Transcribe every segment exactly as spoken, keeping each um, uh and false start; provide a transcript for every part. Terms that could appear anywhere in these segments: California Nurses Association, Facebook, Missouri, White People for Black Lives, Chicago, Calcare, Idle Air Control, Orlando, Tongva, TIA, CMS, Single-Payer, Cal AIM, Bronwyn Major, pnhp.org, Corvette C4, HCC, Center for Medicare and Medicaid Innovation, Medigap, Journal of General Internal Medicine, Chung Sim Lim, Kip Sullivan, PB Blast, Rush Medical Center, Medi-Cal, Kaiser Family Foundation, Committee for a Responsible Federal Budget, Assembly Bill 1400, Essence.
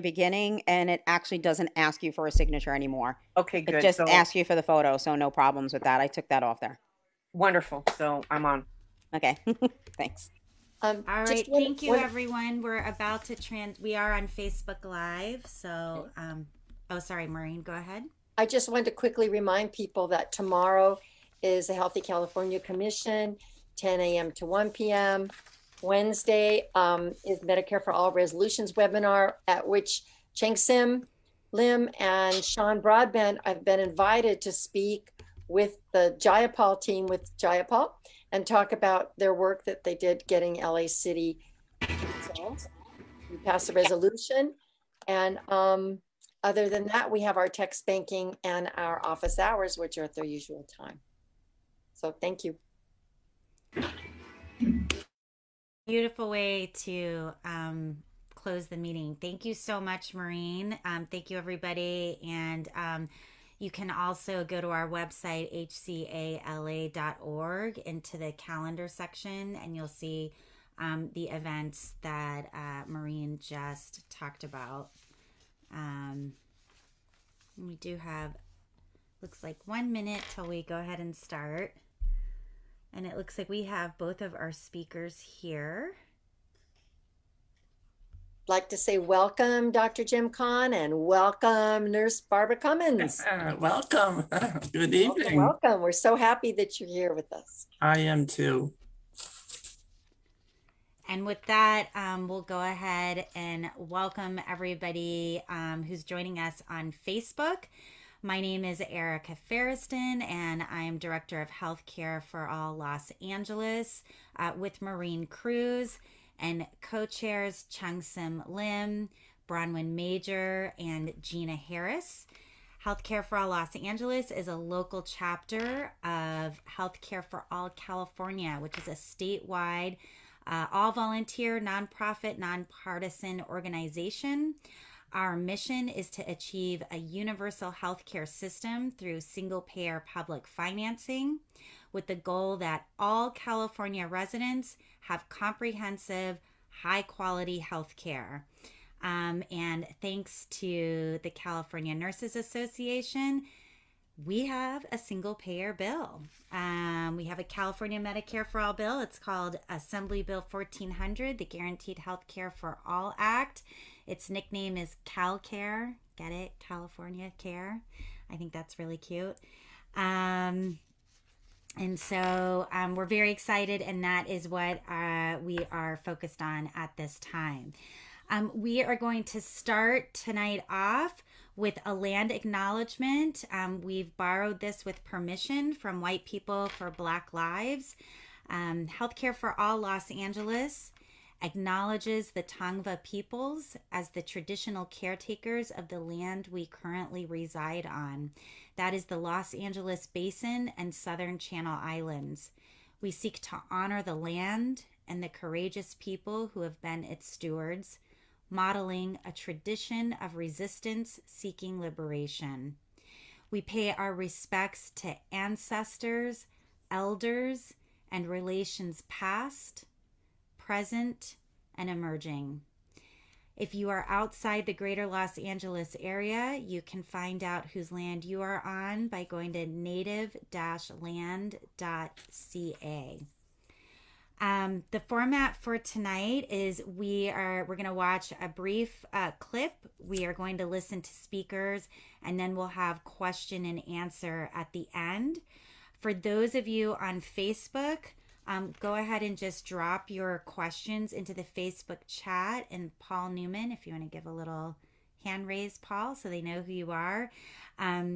the beginning, and it actually doesn't ask you for a signature anymore. Okay, good. It just so, asks you for the photo, so no problems with that. I took that off there. Wonderful. So I'm on. Okay. Thanks. Um, All right. One, thank you, one, everyone. We're about to trans. We are on Facebook Live. So, um, oh, sorry, Maureen, go ahead. I just wanted to quickly remind people that tomorrow is the Healthy California Commission, ten a m to one p m Wednesday um, is Medicare for All Resolutions webinar, at which Chung Sim Lim and Sean Broadbent have been invited to speak with the Jayapal team with Jayapal and talk about their work that they did getting L A City results. We passed a resolution. And um, other than that, we have our text banking and our office hours, which are at their usual time. So thank you. Beautiful way to um, close the meeting. Thank you so much, Maureen. Um, thank you, everybody. And um, you can also go to our website, h c a l a dot org, into the calendar section, and you'll see um, the events that uh, Maureen just talked about. Um, we do have, looks like one minute till we go ahead and start. And it looks like we have both of our speakers here. I'd like to say welcome, Doctor Jim Kahn, and welcome, Nurse Barbara Cummins. Uh, welcome. Good evening. Welcome, welcome. We're so happy that you're here with us. I am too. And with that, um, we'll go ahead and welcome everybody um, who's joining us on Facebook. My name is Erica Farriston, and I am Director of Healthcare for All Los Angeles uh, with Maureen Cruz, and co-chairs Chung Sim Lim, Bronwyn Major, and Gina Harris. Healthcare for All Los Angeles is a local chapter of Healthcare for All California, which is a statewide, uh, all-volunteer, nonprofit, nonpartisan organization. Our mission is to achieve a universal healthcare system through single-payer public financing, with the goal that all California residents have comprehensive, high-quality healthcare. Um, and thanks to the California Nurses Association, we have a single-payer bill. Um, we have a California Medicare for All bill. It's called Assembly Bill fourteen hundred, the Guaranteed Healthcare for All Act. Its nickname is Calcare. Get it? California Care. I think that's really cute. Um, and so um, we're very excited, and that is what uh, we are focused on at this time. Um, we are going to start tonight off with a land acknowledgement. Um, we've borrowed this with permission from White People for Black Lives. Um, Healthcare for All Los Angeles acknowledges the Tongva peoples as the traditional caretakers of the land we currently reside on. That is the Los Angeles basin and Southern Channel Islands. We seek to honor the land and the courageous people who have been its stewards, modeling a tradition of resistance seeking liberation. We pay our respects to ancestors, elders, and relations past, present, and emerging. If you are outside the greater Los Angeles area, you can find out whose land you are on by going to native dash land dot c a. Um, the format for tonight is we are we're going to watch a brief uh, clip. We are going to listen to speakers, and then we'll have question and answer at the end. For those of you on Facebook, Um, go ahead and just drop your questions into the Facebook chat. And Paul Newman, if you want to give a little hand raise, Paul, so they know who you are, um,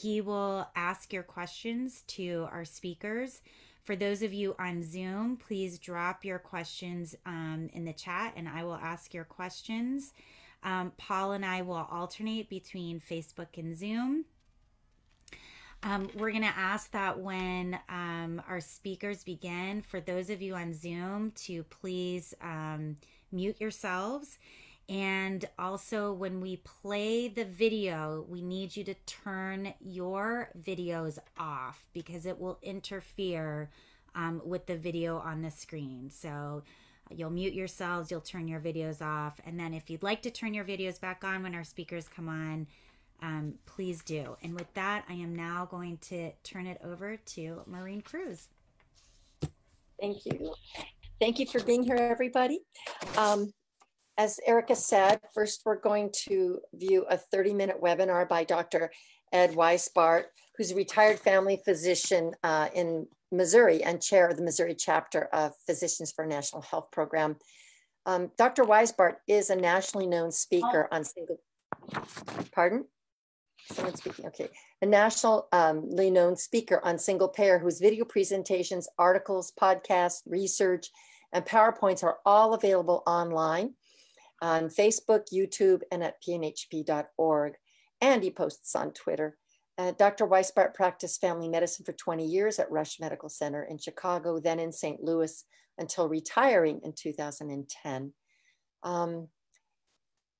he will ask your questions to our speakers. For those of you on Zoom, please drop your questions um, in the chat, and I will ask your questions. Um, Paul and I will alternate between Facebook and Zoom. Um, we're going to ask that when um, our speakers begin, for those of you on Zoom to please um, mute yourselves. And also when we play the video, we need you to turn your videos off because it will interfere um, with the video on the screen. So You'll mute yourselves, you'll turn your videos off, and then if you'd like to turn your videos back on when our speakers come on, um, please do. And with that, I am now going to turn it over to Maureen Cruz. Thank you. Thank you for being here, everybody. Um, as Erica said, first we're going to view a thirty minute webinar by Doctor Ed Weisbart, who's a retired family physician uh, in Missouri and chair of the Missouri chapter of Physicians for a National Health Program. Um, Doctor Weisbart is a nationally known speaker on single, pardon? Someone speaking, okay. A nationally known speaker on single payer whose video presentations, articles, podcasts, research, and PowerPoints are all available online on Facebook, YouTube, and at p n h p dot org. And he posts on Twitter. Uh, Doctor Weisbart practiced family medicine for twenty years at Rush Medical Center in Chicago, then in Saint Louis, until retiring in two thousand ten. Um,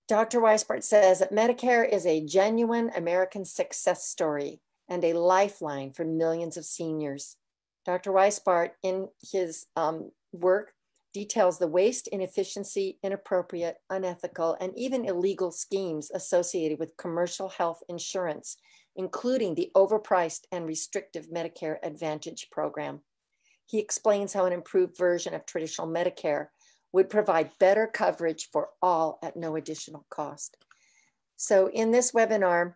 Doctor Weisbart says that Medicare is a genuine American success story and a lifeline for millions of seniors. Doctor Weisbart, in his um, work, details the waste, inefficiency, inappropriate, unethical, and even illegal schemes associated with commercial health insurance, including the overpriced and restrictive Medicare Advantage program. He explains how an improved version of traditional Medicare would provide better coverage for all at no additional cost. So in this webinar,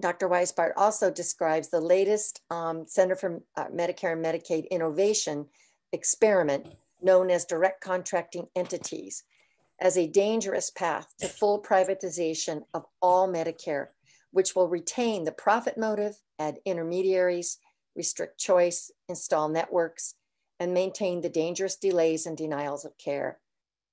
Doctor Weisbart also describes the latest um, Center for uh, Medicare and Medicaid Innovation experiment known as Direct Contracting Entities, as a dangerous path to full privatization of all Medicare, which will retain the profit motive, add intermediaries, restrict choice, install networks, and maintain the dangerous delays and denials of care.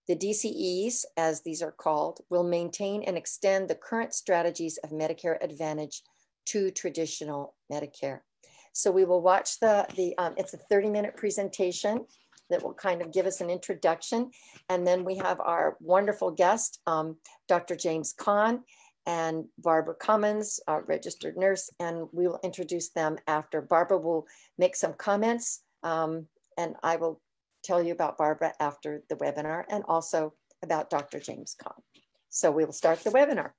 The D C Es, as these are called, will maintain and extend the current strategies of Medicare Advantage to traditional Medicare. So we will watch the, the um, it's a thirty minute presentation that will kind of give us an introduction. And then we have our wonderful guest, um, Doctor James Kahn and Barbara Cummins, our registered nurse, and we will introduce them after. Barbara will make some comments, um, and I will tell you about Barbara after the webinar and also about Doctor James Kahn. So we will start the webinar.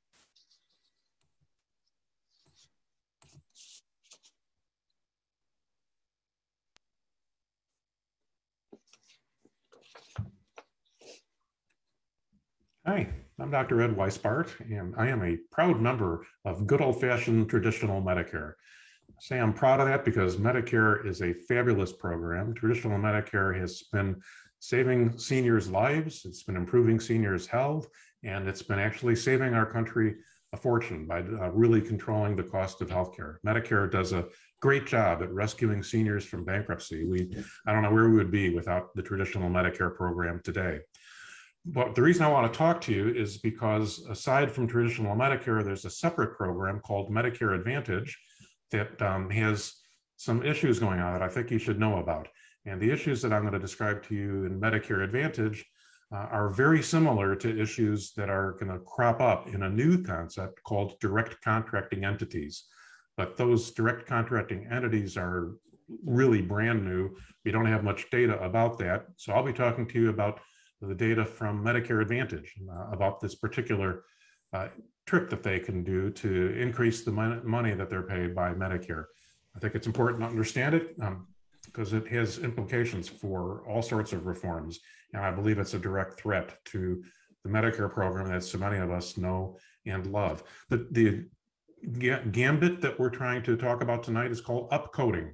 Hi, I'm Doctor Ed Weisbart, and I am a proud member of good old-fashioned traditional Medicare. I say I'm proud of that because Medicare is a fabulous program. Traditional Medicare has been saving seniors' lives, it's been improving seniors' health, and it's been actually saving our country a fortune by uh, really controlling the cost of healthcare. Medicare does a great job at rescuing seniors from bankruptcy. We, I don't know where we would be without the traditional Medicare program today. But the reason I want to talk to you is because aside from traditional Medicare, there's a separate program called Medicare Advantage that um, has some issues going on that I think you should know about. And the issues that I'm going to describe to you in Medicare Advantage uh, are very similar to issues that are going to crop up in a new concept called direct contracting entities. But those direct contracting entities are really brand new. We don't have much data about that. So I'll be talking to you about the data from Medicare Advantage uh, about this particular uh, trick that they can do to increase the mon money that they're paid by Medicare. I think it's important to understand it um, because it has implications for all sorts of reforms. And I believe it's a direct threat to the Medicare program that so many of us know and love. The, the ga gambit that we're trying to talk about tonight is called upcoding,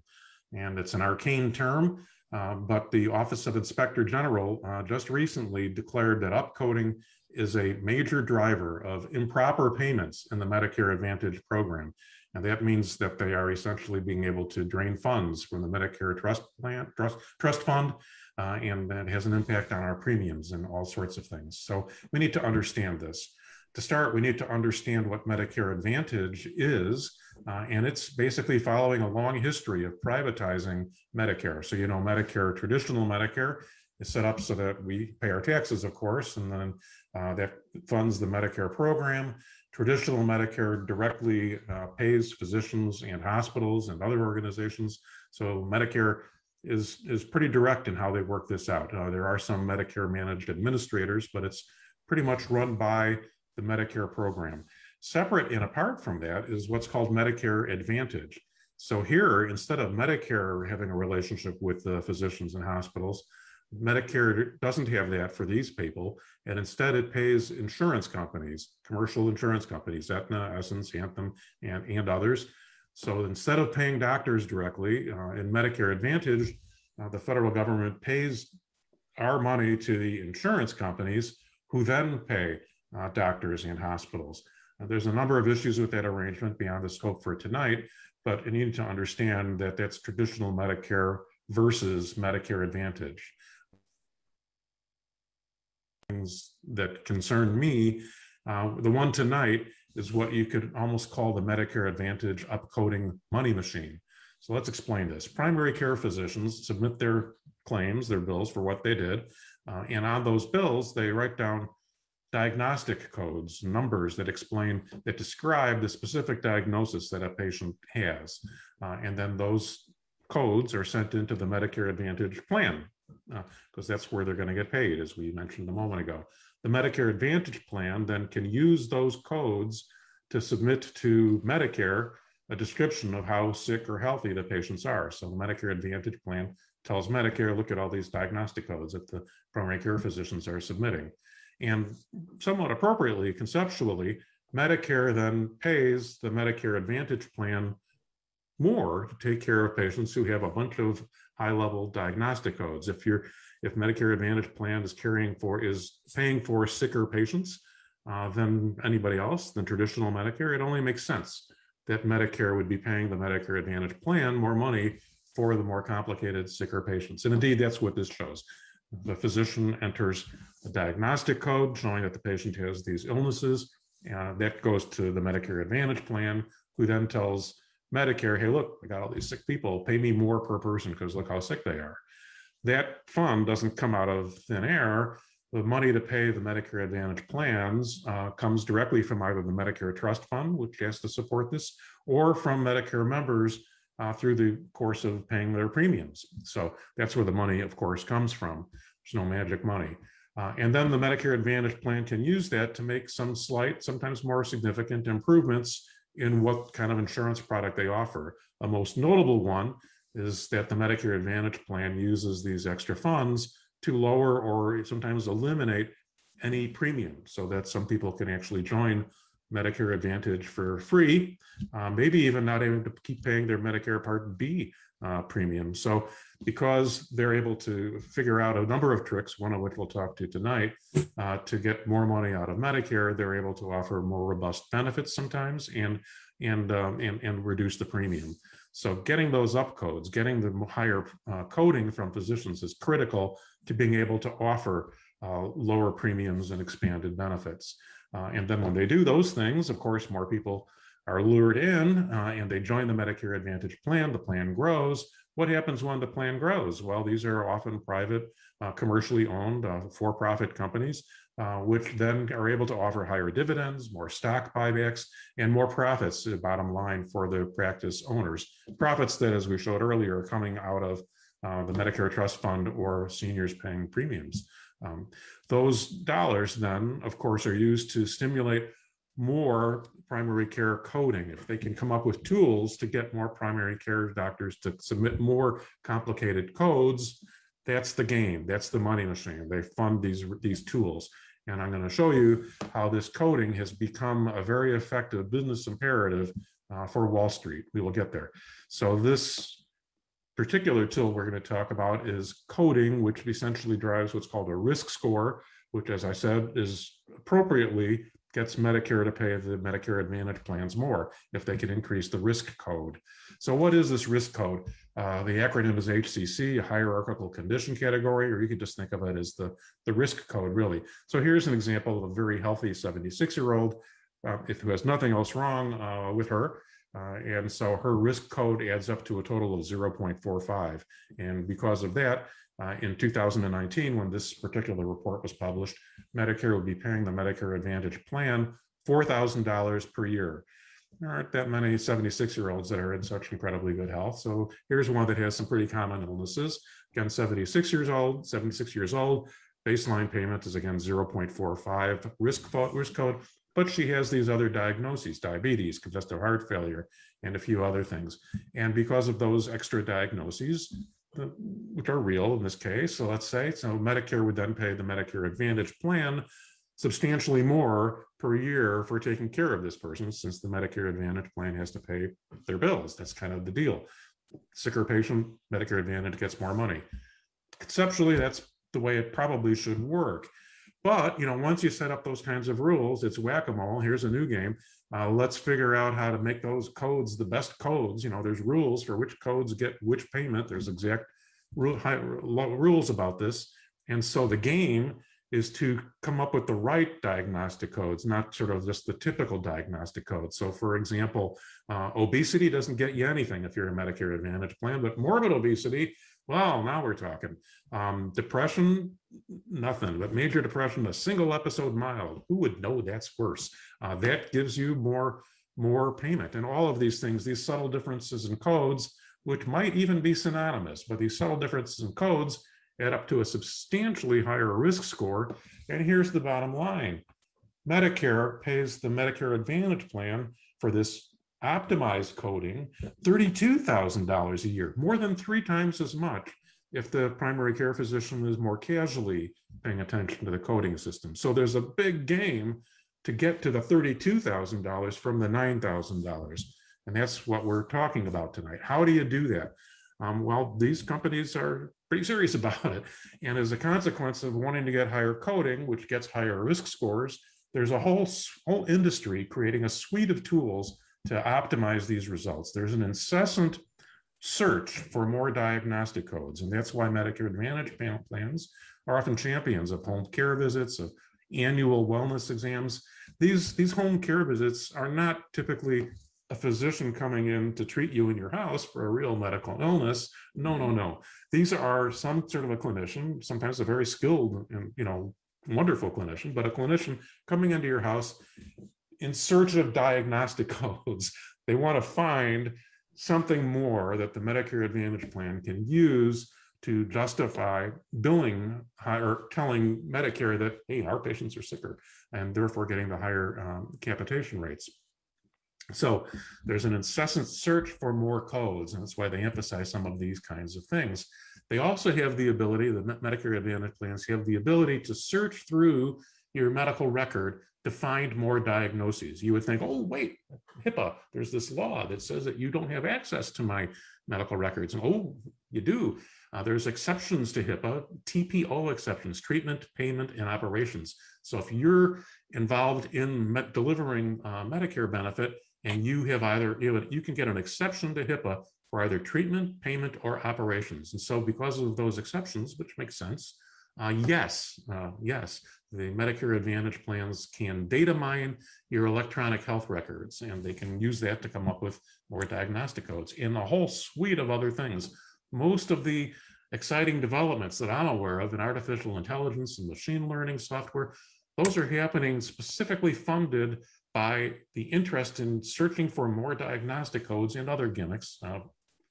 and it's an arcane term. Uh, but the Office of Inspector General uh, just recently declared that upcoding is a major driver of improper payments in the Medicare Advantage program. And that means that they are essentially being able to drain funds from the Medicare Trust Plan, Trust, Trust Fund, uh, and that has an impact on our premiums and all sorts of things. So we need to understand this. To start, we need to understand what Medicare Advantage is, uh, and it's basically following a long history of privatizing Medicare. So, you know, Medicare, traditional Medicare, is set up so that we pay our taxes, of course, and then uh, that funds the Medicare program. Traditional Medicare directly uh, pays physicians and hospitals and other organizations. So Medicare is, is pretty direct in how they work this out. Uh, there are some Medicare managed administrators, but it's pretty much run by the Medicare program. Separate and apart from that is what's called Medicare Advantage. So here, instead of Medicare having a relationship with the physicians and hospitals, Medicare doesn't have that for these people, and instead it pays insurance companies, commercial insurance companies, Aetna, Essence, Anthem, and, and others. So instead of paying doctors directly uh, in Medicare Advantage, uh, the federal government pays our money to the insurance companies who then pay uh, doctors and hospitals. Uh, there's a number of issues with that arrangement beyond the scope for tonight, but you need to understand that that's traditional Medicare versus Medicare Advantage. Things that concern me, uh, the one tonight is what you could almost call the Medicare Advantage upcoding money machine. So let's explain this. Primary care physicians submit their claims, their bills for what they did, uh, and on those bills, they write down diagnostic codes, numbers that explain, that describe the specific diagnosis that a patient has. Uh, and then those codes are sent into the Medicare Advantage plan, because uh, that's where they're going to get paid, as we mentioned a moment ago. The Medicare Advantage plan then can use those codes to submit to Medicare a description of how sick or healthy the patients are. So the Medicare Advantage plan tells Medicare, look at all these diagnostic codes that the primary care physicians are submitting. And somewhat appropriately, conceptually, Medicare then pays the Medicare Advantage plan more to take care of patients who have a bunch of high-level diagnostic codes. If you're, if Medicare Advantage plan is caring for, is paying for sicker patients uh, than anybody else, than traditional Medicare, it only makes sense that Medicare would be paying the Medicare Advantage plan more money for the more complicated, sicker patients. And indeed, that's what this shows. The physician enters a diagnostic code showing that the patient has these illnesses. Uh, that goes to the Medicare Advantage plan, who then tells Medicare, hey, look, I got all these sick people, pay me more per person because look how sick they are. That fund doesn't come out of thin air. The money to pay the Medicare Advantage plans uh, comes directly from either the Medicare Trust Fund, which has to support this, or from Medicare members uh, through the course of paying their premiums. So that's where the money, of course, comes from. There's no magic money. Uh, and then the Medicare Advantage plan can use that to make some slight, sometimes more significant improvements in what kind of insurance product they offer. The most notable one is that the Medicare Advantage plan uses these extra funds to lower or sometimes eliminate any premium so that some people can actually join Medicare Advantage for free, uh, maybe even not able to keep paying their Medicare Part B uh, premium. So because they're able to figure out a number of tricks, one of which we'll talk to tonight, uh, to get more money out of Medicare, they're able to offer more robust benefits sometimes and, and, um, and, and reduce the premium. So getting those up codes, getting the higher uh, coding from physicians is critical to being able to offer uh, lower premiums and expanded benefits. Uh, and then when they do those things, of course, more people are lured in uh, and they join the Medicare Advantage plan. The plan grows. What happens when the plan grows? Well, these are often private, uh, commercially owned, uh, for-profit companies, uh, which then are able to offer higher dividends, more stock buybacks, and more profits, bottom line, for the practice owners. Profits that, as we showed earlier, are coming out of uh, the Medicare Trust Fund or seniors paying premiums. Um, those dollars then, of course, are used to stimulate more primary care coding. If they can come up with tools to get more primary care doctors to submit more complicated codes, that's the game. That's the money machine. They fund these, these tools. And I'm going to show you how this coding has become a very effective business imperative uh, for Wall Street. We will get there. So this particular tool we're going to talk about is coding, which essentially drives what's called a risk score, which, as I said, is appropriately gets Medicare to pay the Medicare Advantage plans more if they can increase the risk code. So what is this risk code? Uh, the acronym is H C C, a hierarchical condition category, or you could just think of it as the, the risk code, really. So here's an example of a very healthy seventy-six-year-old uh, if who has nothing else wrong uh, with her. Uh, and so her risk code adds up to a total of zero point four five. And because of that, uh, in two thousand nineteen, when this particular report was published, Medicare would be paying the Medicare Advantage plan four thousand dollars per year. there aren't that many seventy-six-year-olds that are in such incredibly good health. So here's one that has some pretty common illnesses. Again, seventy-six years old, seventy-six years old, baseline payment is again zero point four five risk, risk code, but she has these other diagnoses, diabetes, congestive heart failure, and a few other things. And because of those extra diagnoses, which are real in this case, so let's say, so Medicare would then pay the Medicare Advantage plan substantially more per year for taking care of this person, since the Medicare Advantage plan has to pay their bills. That's kind of the deal. Sicker patient, Medicare Advantage gets more money. Conceptually, that's the way it probably should work. But, you know, once you set up those kinds of rules, it's whack-a-mole. Here's a new game. Uh, let's figure out how to make those codes the best codes. You know, there's rules for which codes get which payment. There's exact rule, high, rules about this. And so the game is to come up with the right diagnostic codes, not sort of just the typical diagnostic codes. So for example, uh, obesity doesn't get you anything if you're a Medicare Advantage plan, but morbid obesity, well, now we're talking. Um, depression, nothing, but major depression, a single episode mild. Who would know that's worse? Uh, that gives you more, more payment. And all of these things, these subtle differences in codes, which might even be synonymous, but these subtle differences in codes add up to a substantially higher risk score. And here's the bottom line. Medicare pays the Medicare Advantage plan for this optimized coding thirty-two thousand dollars a year, more than three times as much if the primary care physician is more casually paying attention to the coding system. So there's a big game to get to the thirty-two thousand dollars from the nine thousand dollars. And that's what we're talking about tonight. How do you do that? Um, well, these companies are pretty serious about it. And as a consequence of wanting to get higher coding, which gets higher risk scores, there's a whole, whole industry creating a suite of tools to optimize these results. There's an incessant search for more diagnostic codes. And that's why Medicare Advantage plans are often champions of home care visits, of annual wellness exams. These, these home care visits are not typically a physician coming in to treat you in your house for a real medical illness. No, no, no. These are some sort of a clinician, sometimes a very skilled and, you know, wonderful clinician, but a clinician coming into your house in search of diagnostic codes. They want to find something more that the Medicare Advantage plan can use to justify billing or telling Medicare that, hey, our patients are sicker and therefore getting the higher um, capitation rates. So there's an incessant search for more codes, and that's why they emphasize some of these kinds of things. They also have the ability, the Medicare Advantage plans have the ability to search through your medical record to find more diagnoses. You would think, oh, wait, HIPAA, there's this law that says that you don't have access to my medical records. And oh, you do. Uh, there's exceptions to HIPAA, T P O exceptions, treatment, payment, and operations. So if you're involved in me- delivering uh, Medicare benefit, and you have either, you can get an exception to HIPAA for either treatment, payment, or operations. And so because of those exceptions, which makes sense, uh, yes, uh, yes, the Medicare Advantage plans can data mine your electronic health records, and they can use that to come up with more diagnostic codes and a whole suite of other things. Most of the exciting developments that I'm aware of in artificial intelligence and machine learning software, those are happening specifically funded by the interest in searching for more diagnostic codes and other gimmicks uh,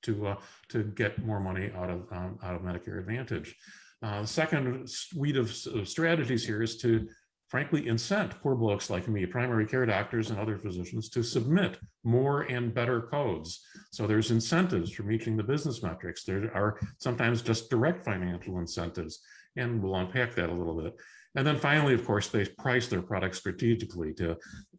to uh, to get more money out of um, out of Medicare Advantage. Uh, the second suite of, of strategies here is to, frankly, incent poor blokes like me, primary care doctors and other physicians, to submit more and better codes. So there's incentives for reaching the business metrics. There are sometimes just direct financial incentives, and we'll unpack that a little bit. And then finally, of course, they price their products strategically to,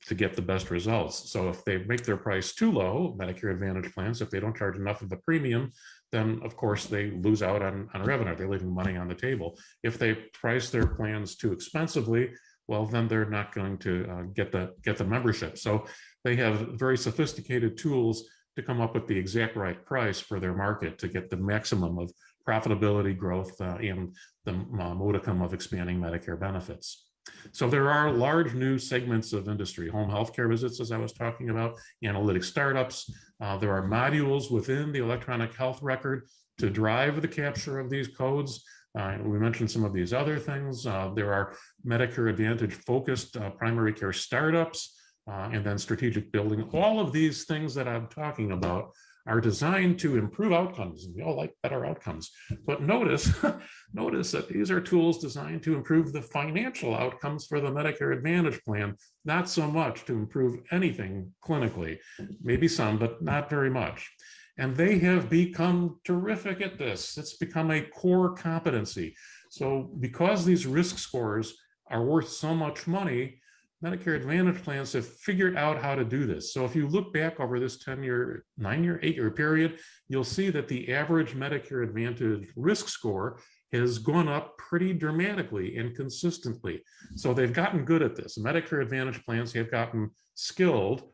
to get the best results. So if they make their price too low, Medicare Advantage plans, if they don't charge enough of the premium, then of course they lose out on, on revenue. They're leaving money on the table. If they price their plans too expensively, well, then they're not going to uh, get the get the membership. So they have very sophisticated tools to come up with the exact right price for their market to get the maximum of profitability, growth, uh, and the uh, modicum of expanding Medicare benefits. So there are large new segments of industry, home healthcare visits, as I was talking about, analytic startups. Uh, there are modules within the electronic health record to drive the capture of these codes. Uh, we mentioned some of these other things. Uh, there are Medicare Advantage focused uh, primary care startups uh, and then strategic building. All of these things that I'm talking about are designed to improve outcomes, and we all like better outcomes. But notice, notice that these are tools designed to improve the financial outcomes for the Medicare Advantage plan, not so much to improve anything clinically, maybe some, but not very much. And they have become terrific at this. It's become a core competency. So because these risk scores are worth so much money, Medicare Advantage plans have figured out how to do this. So if you look back over this ten-year, nine-year, eight-year period, you'll see that the average Medicare Advantage risk score has gone up pretty dramatically and consistently. So they've gotten good at this. Medicare Advantage plans have gotten skilled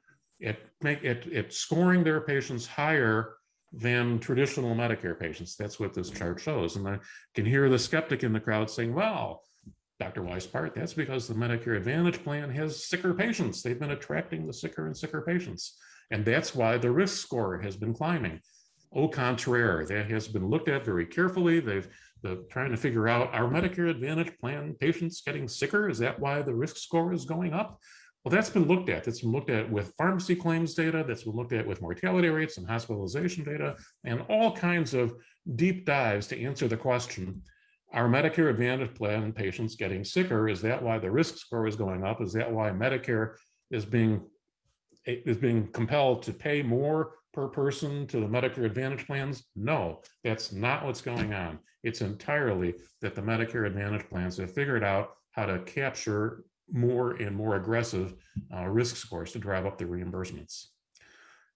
at, make, at, at scoring their patients higher than traditional Medicare patients. That's what this chart shows. And I can hear the skeptic in the crowd saying, well, Doctor Weisbart, that's because the Medicare Advantage plan has sicker patients. They've been attracting the sicker and sicker patients. And that's why the risk score has been climbing. Au contraire, that has been looked at very carefully. They've been trying to figure out, are Medicare Advantage plan patients getting sicker? Is that why the risk score is going up? Well, that's been looked at. That's been looked at with pharmacy claims data. That's been looked at with mortality rates and hospitalization data and all kinds of deep dives to answer the question, are Medicare Advantage plan patients getting sicker? Is that why the risk score is going up? Is that why Medicare is being, is being compelled to pay more per person to the Medicare Advantage plans? No, that's not what's going on. It's entirely that the Medicare Advantage plans have figured out how to capture more and more aggressive uh, risk scores to drive up the reimbursements.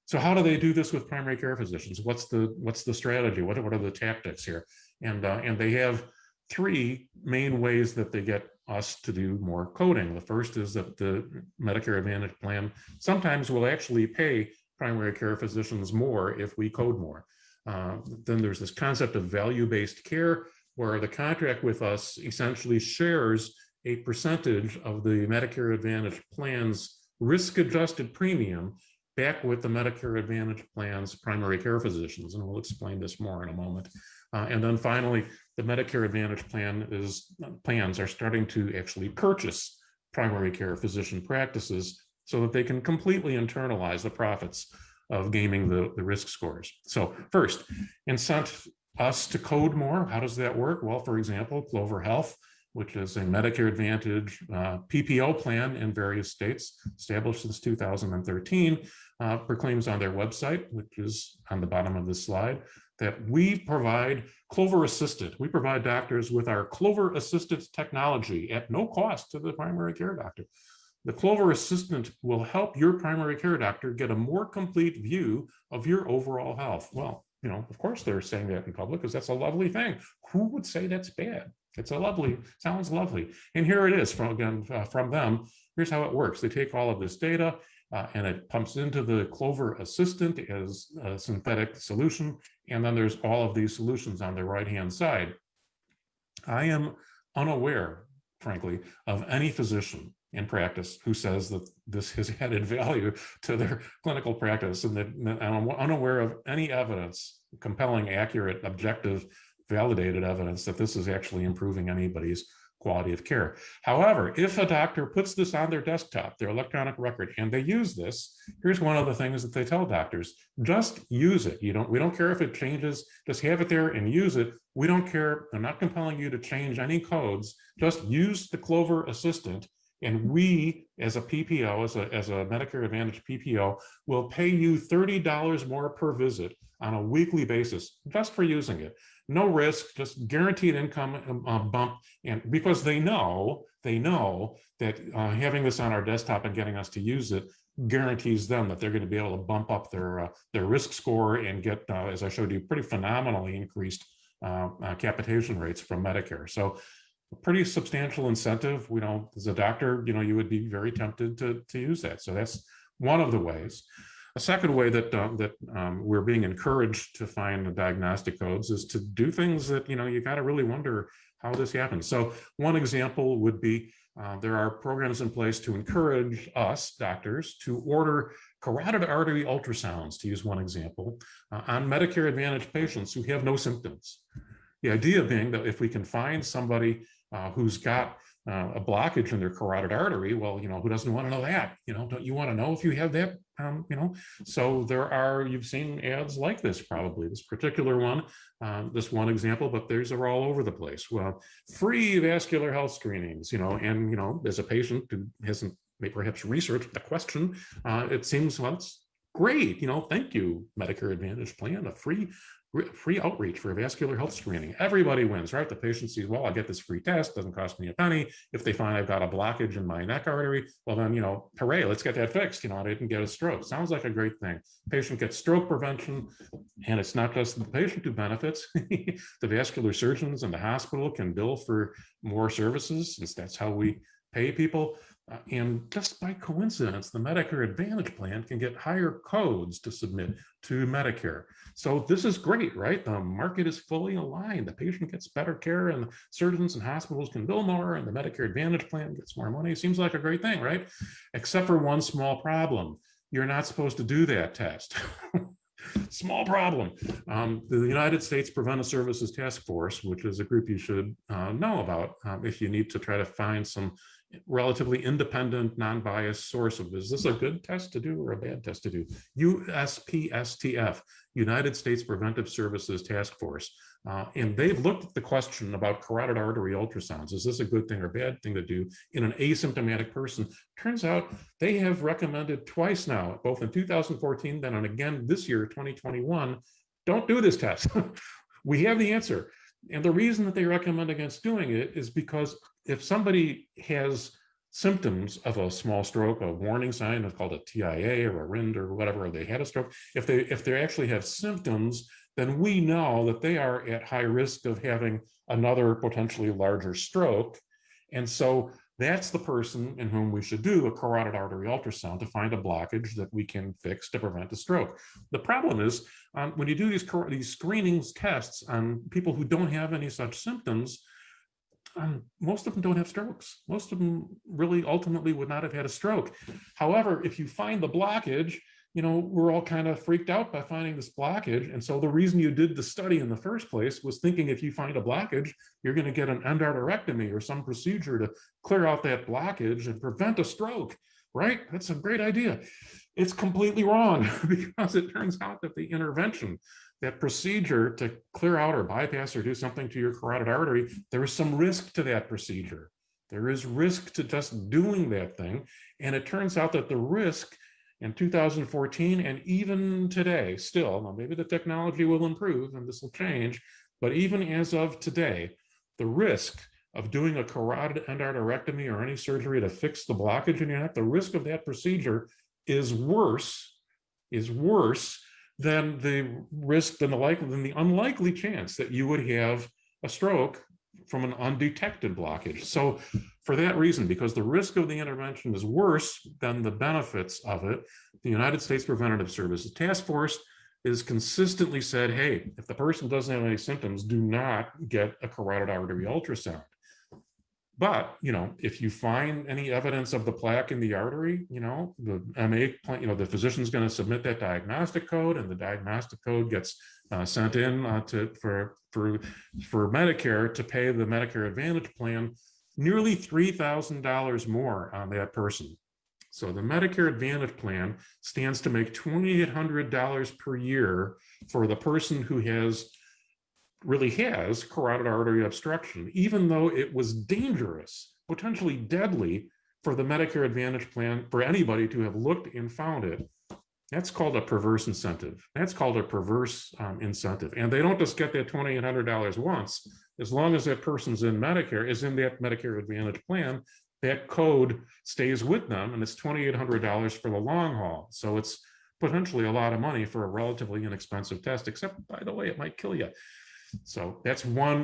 So how do they do this with primary care physicians? What's the, what's the strategy? What, what are the tactics here? And, uh, and they have three main ways that they get us to do more coding. The first is that the Medicare Advantage plan sometimes will actually pay primary care physicians more if we code more. Uh, then there's this concept of value-based care, where the contract with us essentially shares a percentage of the Medicare Advantage plan's risk-adjusted premium back with the Medicare Advantage plan's primary care physicians. And we'll explain this more in a moment. Uh, and then finally, the Medicare Advantage plan is, plans are starting to actually purchase primary care physician practices so that they can completely internalize the profits of gaming the, the risk scores. So first, incent us to code more. How does that work? Well, for example, Clover Health, which is a Medicare Advantage uh, P P O plan in various states, established since two thousand thirteen, uh, proclaims on their website, which is on the bottom of this slide, that we provide Clover Assistant. We provide doctors with our Clover Assistant technology at no cost to the primary care doctor. The Clover Assistant will help your primary care doctor get a more complete view of your overall health. Well, you know, of course they're saying that in public because that's a lovely thing. Who would say that's bad? It's a lovely, sounds lovely. And here it is from, again, uh, from them. Here's how it works. They take all of this data uh, and it pumps into the Clover Assistant as a synthetic solution. And then there's all of these solutions on the right-hand side. I am unaware, frankly, of any physician in practice who says that this has added value to their clinical practice. And, that, and I'm unaware of any evidence, compelling, accurate, objective, validated evidence that this is actually improving anybody's quality of care. However, if a doctor puts this on their desktop, their electronic record, and they use this, here's one of the things that they tell doctors, just use it. You don't, we don't care if it changes, just have it there and use it. We don't care, I'm not compelling you to change any codes, just use the Clover Assistant. And we, as a P P O, as a, as a Medicare Advantage P P O, will pay you thirty dollars more per visit on a weekly basis just for using it. No risk, just guaranteed income uh, bump. And because they know, they know that uh, having this on our desktop and getting us to use it guarantees them that they're going to be able to bump up their, uh, their risk score and get, uh, as I showed you, pretty phenomenally increased uh, uh, capitation rates from Medicare. So a pretty substantial incentive. We don't, as a doctor, you know, you would be very tempted to, to use that. So that's one of the ways. A second way that uh, that um, we're being encouraged to find the diagnostic codes is to do things that, you know, you got to really wonder how this happens. So one example would be uh, there are programs in place to encourage us doctors to order carotid artery ultrasounds, to use one example, uh, on Medicare Advantage patients who have no symptoms. The idea being that if we can find somebody Uh, who's got uh, a blockage in their carotid artery. Well, you know, who doesn't want to know that? You know, don't you want to know if you have that? Um, you know, so there are, you've seen ads like this, probably this particular one, um, this one example, but these are all over the place. Well, free vascular health screenings, you know, and, you know, as a patient who hasn't perhaps researched the question, uh, it seems, well, it's great, you know, thank you, Medicare Advantage plan, a free free outreach for vascular health screening. Everybody wins, right? The patient sees, well, I get this free test, doesn't cost me a penny. If they find I've got a blockage in my neck artery, well then, you know, hooray, let's get that fixed. You know, I didn't get a stroke. Sounds like a great thing. Patient gets stroke prevention, and it's not just the patient who benefits. The vascular surgeons and the hospital can bill for more services, since that's how we pay people. Uh, and just by coincidence, the Medicare Advantage plan can get higher codes to submit to Medicare. So this is great, right? The market is fully aligned. The patient gets better care, and surgeons and hospitals can bill more, and the Medicare Advantage plan gets more money. Seems like a great thing, right? Except for one small problem. You're not supposed to do that test. Small problem. Um, the United States Preventive Services Task Force, which is a group you should uh, know about um, if you need to try to find some relatively independent, non-biased source of, is this a good test to do or a bad test to do? U S P S T F, United States Preventive Services Task Force. Uh, and they've looked at the question about carotid artery ultrasounds. Is this a good thing or bad thing to do in an asymptomatic person? Turns out they have recommended twice now, both in two thousand fourteen, then and again this year, twenty twenty-one, don't do this test. We have the answer. And the reason that they recommend against doing it is because if somebody has symptoms of a small stroke, a warning sign, it's called a T I A or a R I N D or whatever, or they had a stroke, if they if they actually have symptoms, then we know that they are at high risk of having another potentially larger stroke. And so that's the person in whom we should do a carotid artery ultrasound to find a blockage that we can fix to prevent a stroke. The problem is um, when you do these, these screenings tests on people who don't have any such symptoms, Um, most of them don't have strokes. Most of them really ultimately would not have had a stroke. However, if you find the blockage, you know, we're all kind of freaked out by finding this blockage. And so the reason you did the study in the first place was thinking if you find a blockage, you're going to get an endarterectomy or some procedure to clear out that blockage and prevent a stroke, right? That's a great idea. It's completely wrong because it turns out that the intervention, that procedure to clear out or bypass or do something to your carotid artery, there is some risk to that procedure. There is risk to just doing that thing. And it turns out that the risk in two thousand fourteen and even today still, now maybe the technology will improve and this will change, but even as of today, the risk of doing a carotid endarterectomy or any surgery to fix the blockage in your neck, the risk of that procedure is worse, is worse than the risk, than the likely, than the unlikely chance that you would have a stroke from an undetected blockage. So for that reason, because the risk of the intervention is worse than the benefits of it, the United States Preventive Services Task Force is consistently said, hey, if the person doesn't have any symptoms, do not get a carotid artery ultrasound. But, you know, if you find any evidence of the plaque in the artery, you know, the M A plan, you know, the physician's going to submit that diagnostic code, and the diagnostic code gets uh, sent in uh, to for, for, for Medicare to pay the Medicare Advantage plan nearly three thousand dollars more on that person. So the Medicare Advantage plan stands to make two thousand eight hundred dollars per year for the person who has really has carotid artery obstruction, even though it was dangerous, potentially deadly for the Medicare Advantage plan for anybody to have looked and found it. That's called a perverse incentive. That's called a perverse um, incentive. And they don't just get that two thousand eight hundred dollars once. As long as that person's in Medicare, is in that Medicare Advantage plan, that code stays with them, and it's two thousand eight hundred dollars for the long haul. So it's potentially a lot of money for a relatively inexpensive test, except, by the way, it might kill you. So that's one,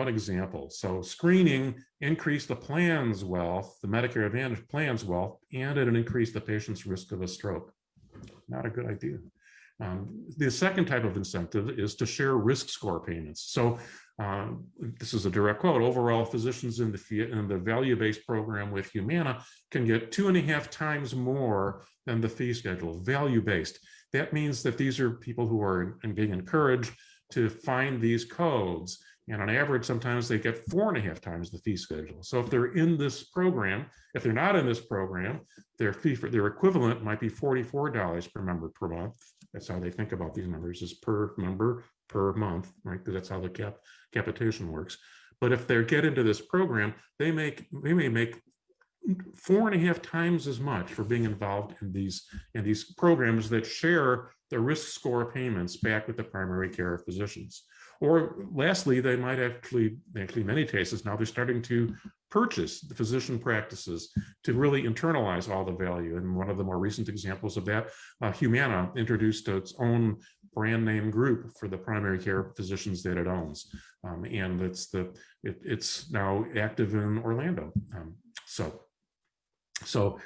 one example. So screening increased the plan's wealth, the Medicare Advantage plan's wealth, and it increased the patient's risk of a stroke. Not a good idea. Um, the second type of incentive is to share risk score payments. So um, this is a direct quote, overall physicians in the, in the value-based program with Humana can get two and a half times more than the fee schedule, value-based. That means that these are people who are in, in being encouraged to find these codes, And on average, sometimes they get four and a half times the fee schedule. So if they're in this program, if they're not in this program, their fee for their equivalent might be forty-four dollars per member per month. That's how they think about these numbers, is per member per month, right? Because that's how the cap, capitation works. But if they get into this program, they make they may make four and a half times as much for being involved in these in these programs that share the risk score payments back with the primary care physicians. Or lastly, they might actually, actually many cases now, they're starting to purchase the physician practices to really internalize all the value. And one of the more recent examples of that, uh, Humana introduced its own brand name group for the primary care physicians that it owns, um, and it's the it, it's now active in Orlando. Um, so, so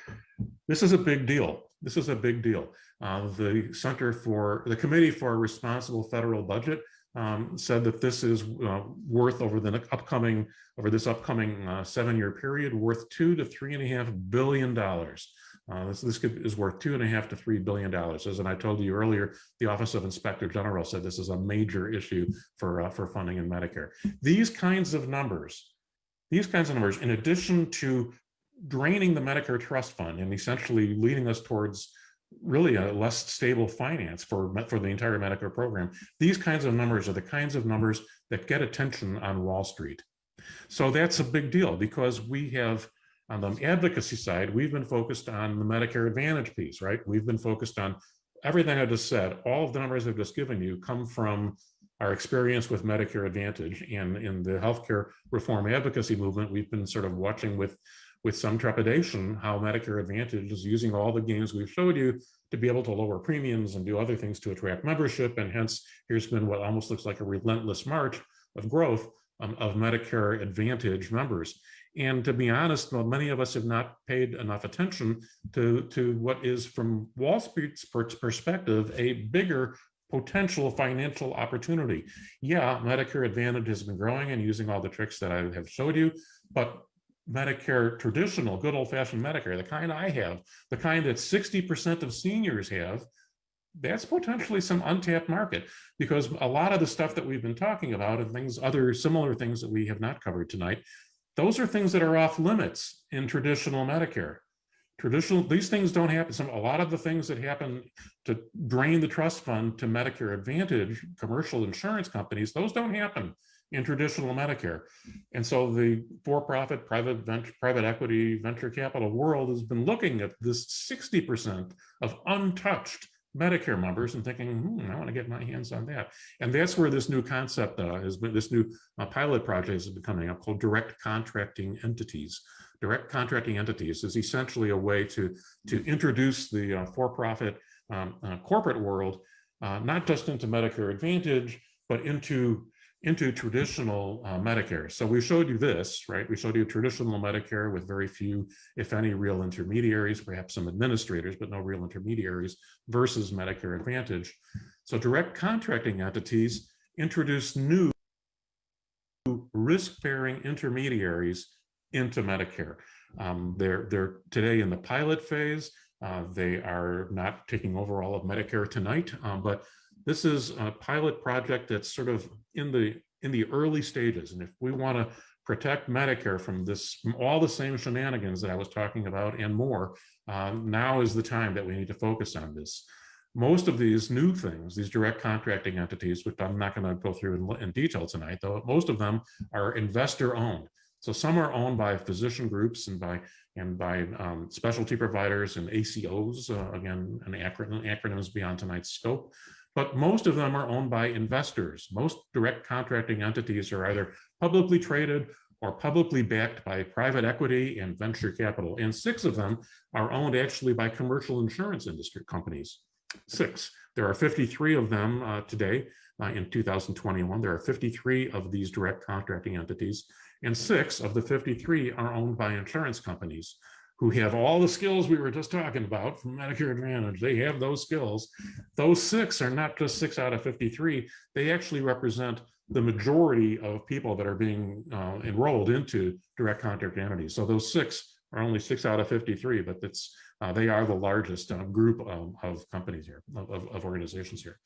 this is a big deal. This is a big deal. Uh, the Center for the Committee for a Responsible Federal Budget. Um, said that this is uh, worth over the upcoming over this upcoming uh, seven-year period, worth two to three and a half billion dollars. Uh, this this could, is worth two and a half to three billion dollars. As and I told you earlier, the Office of Inspector General said this is a major issue for uh, for funding in Medicare. These kinds of numbers, these kinds of numbers, in addition to draining the Medicare Trust Fund and essentially leading us towards really a less stable finance for, for the entire Medicare program. These kinds of numbers are the kinds of numbers that get attention on Wall Street. So that's a big deal because we have, on the advocacy side, we've been focused on the Medicare Advantage piece, right? We've been focused on everything I just said. All of the numbers I've just given you come from our experience with Medicare Advantage. And in the healthcare reform advocacy movement, we've been sort of watching with with some trepidation how Medicare Advantage is using all the gains we've showed you to be able to lower premiums and do other things to attract membership. And hence, here's been what almost looks like a relentless march of growth um, of Medicare Advantage members. And to be honest, well, many of us have not paid enough attention to, to what is, from Wall Street's perspective, a bigger potential financial opportunity. Yeah, Medicare Advantage has been growing and using all the tricks that I have showed you, but Medicare, traditional, good old-fashioned Medicare, the kind I have, the kind that sixty percent of seniors have, that's potentially some untapped market, because a lot of the stuff that we've been talking about and things, other similar things that we have not covered tonight, those are things that are off limits in traditional Medicare. Traditional, these things don't happen. Some, a lot of the things that happen to drain the trust fund to Medicare Advantage, commercial insurance companies, those don't happen in traditional Medicare. And so the for-profit, private venture, private equity, venture capital world has been looking at this sixty percent of untouched Medicare members and thinking, hmm, I want to get my hands on that. And that's where this new concept uh, has been, this new uh, pilot project has been coming up called Direct Contracting Entities. Direct Contracting Entities is essentially a way to, to introduce the uh, for-profit um, uh, corporate world, uh, not just into Medicare Advantage, but into into traditional uh, Medicare. So we showed you this, right? We showed you traditional Medicare with very few, if any, real intermediaries, perhaps some administrators, but no real intermediaries, versus Medicare Advantage. So direct contracting entities introduce new risk-bearing intermediaries into Medicare. Um, they're, they're today in the pilot phase. Uh, they are not taking over all of Medicare tonight, um, but this is a pilot project that's sort of in the in the early stages. And if we want to protect Medicare from this, from all the same shenanigans that I was talking about and more, uh, now is the time that we need to focus on this. Most of these new things, these direct contracting entities, which I'm not going to go through in, in detail tonight, though most of them are investor owned. So some are owned by physician groups and by and by um, specialty providers and A C Os, uh, again, an acronym, acronyms beyond tonight's scope. But most of them are owned by investors. Most direct contracting entities are either publicly traded or publicly backed by private equity and venture capital. And six of them are owned actually by commercial insurance industry companies. Six. There are fifty-three of them uh, today uh, in two thousand twenty-one. There are fifty-three of these direct contracting entities. And six of the fifty-three are owned by insurance companies, who have all the skills we were just talking about from Medicare Advantage. They have those skills. Those six are not just six out of fifty-three. They actually represent the majority of people that are being uh, enrolled into direct contract entities. So those six are only six out of fifty-three, but that's, uh, they are the largest uh, group um, of companies here, of, of organizations here.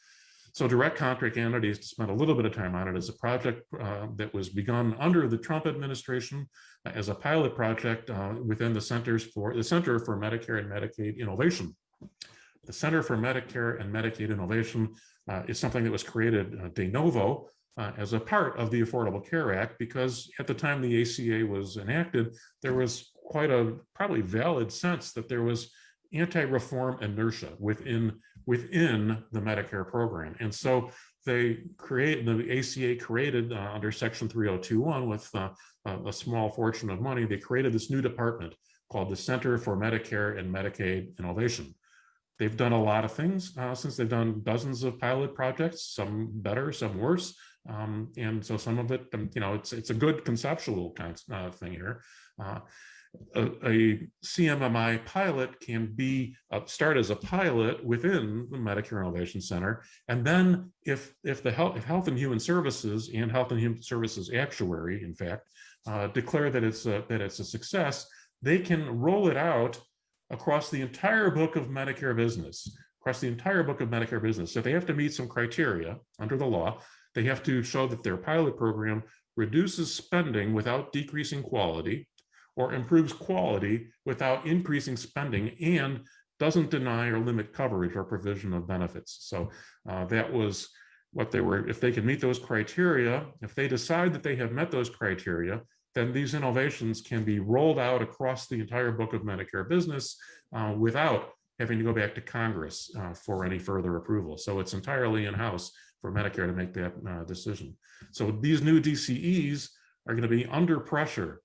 So direct contracting entities, to spend a little bit of time on it, is a project uh, that was begun under the Trump administration uh, as a pilot project uh, within the Centers for the Center for Medicare and Medicaid Innovation. The Center for Medicare and Medicaid Innovation uh, is something that was created uh, de novo uh, as a part of the Affordable Care Act, because at the time the A C A was enacted, there was quite a probably valid sense that there was anti-reform inertia within within the Medicare program. And so they create, the A C A created uh, under Section three oh two one with uh, a small fortune of money, they created this new department called the Center for Medicare and Medicaid Innovation. They've done a lot of things uh, since. They've done dozens of pilot projects, some better, some worse. Um, and so some of it, you know, it's it's a good conceptual kind of thing here. Uh, A, a C M M I pilot can be uh, start as a pilot within the Medicare Innovation Center, and then if if the health if Health and Human Services and Health and Human Services Actuary, in fact, uh, declare that it's a, that it's a success, they can roll it out across the entire book of Medicare business, across the entire book of Medicare business. So they have to meet some criteria under the law. They have to show that their pilot program reduces spending without decreasing quality, or improves quality without increasing spending, and doesn't deny or limit coverage or provision of benefits. So uh, that was what they were, if they can meet those criteria, if they decide that they have met those criteria, then these innovations can be rolled out across the entire book of Medicare business uh, without having to go back to Congress uh, for any further approval. So it's entirely in-house for Medicare to make that uh, decision. So these new D C Es are going to be under pressure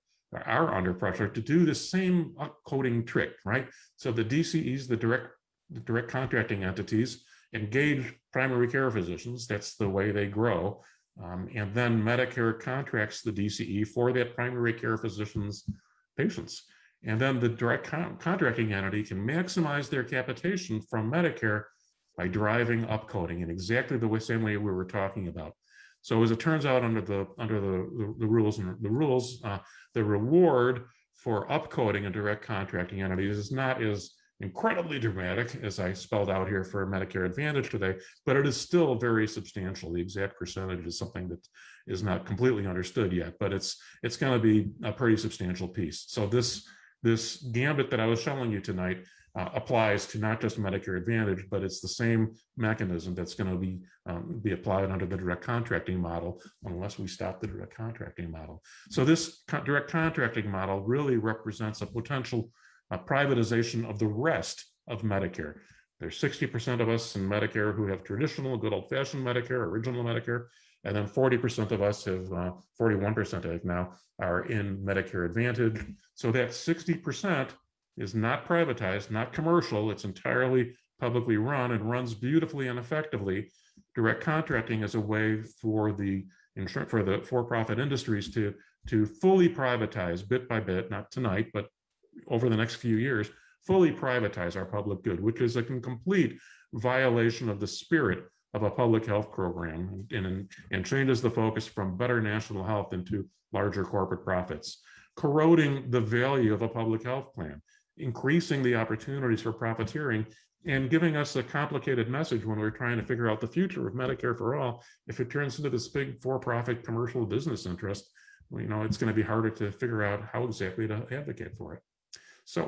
are under pressure to do the same upcoding trick, right? So the D C Es, the direct, the direct contracting entities, engage primary care physicians. That's the way they grow. Um, and then Medicare contracts the D C E for that primary care physician's patients. And then the direct con contracting entity can maximize their capitation from Medicare by driving upcoding in exactly the way, same way we were talking about. So as it turns out, under the under the, the, the rules and the rules, uh, the reward for upcoding a direct contracting entity is not as incredibly dramatic as I spelled out here for Medicare Advantage today, but it is still very substantial. The exact percentage is something that is not completely understood yet, but it's it's going to be a pretty substantial piece. So this this gambit that I was showing you tonight Uh, applies to not just Medicare Advantage, but it's the same mechanism that's going to be um, be applied under the direct contracting model, unless we stop the direct contracting model. So this co direct contracting model really represents a potential uh, privatization of the rest of Medicare. There's sixty percent of us in Medicare who have traditional, good old-fashioned Medicare, original Medicare, and then forty percent of us have, uh, forty-one percent of now are in Medicare Advantage. So that sixty percent is not privatized, not commercial. It's entirely publicly run and runs beautifully and effectively. Direct contracting is a way for the insurance, for the for-profit industries to to fully privatize, bit by bit, not tonight, but over the next few years, fully privatize our public good, which is a complete violation of the spirit of a public health program, and and changes the focus from better national health into larger corporate profits, corroding the value of a public health plan, increasing the opportunities for profiteering, and giving us a complicated message when we're trying to figure out the future of Medicare for All. If it turns into this big for-profit commercial business interest, you know, it's going to be harder to figure out how exactly to advocate for it. So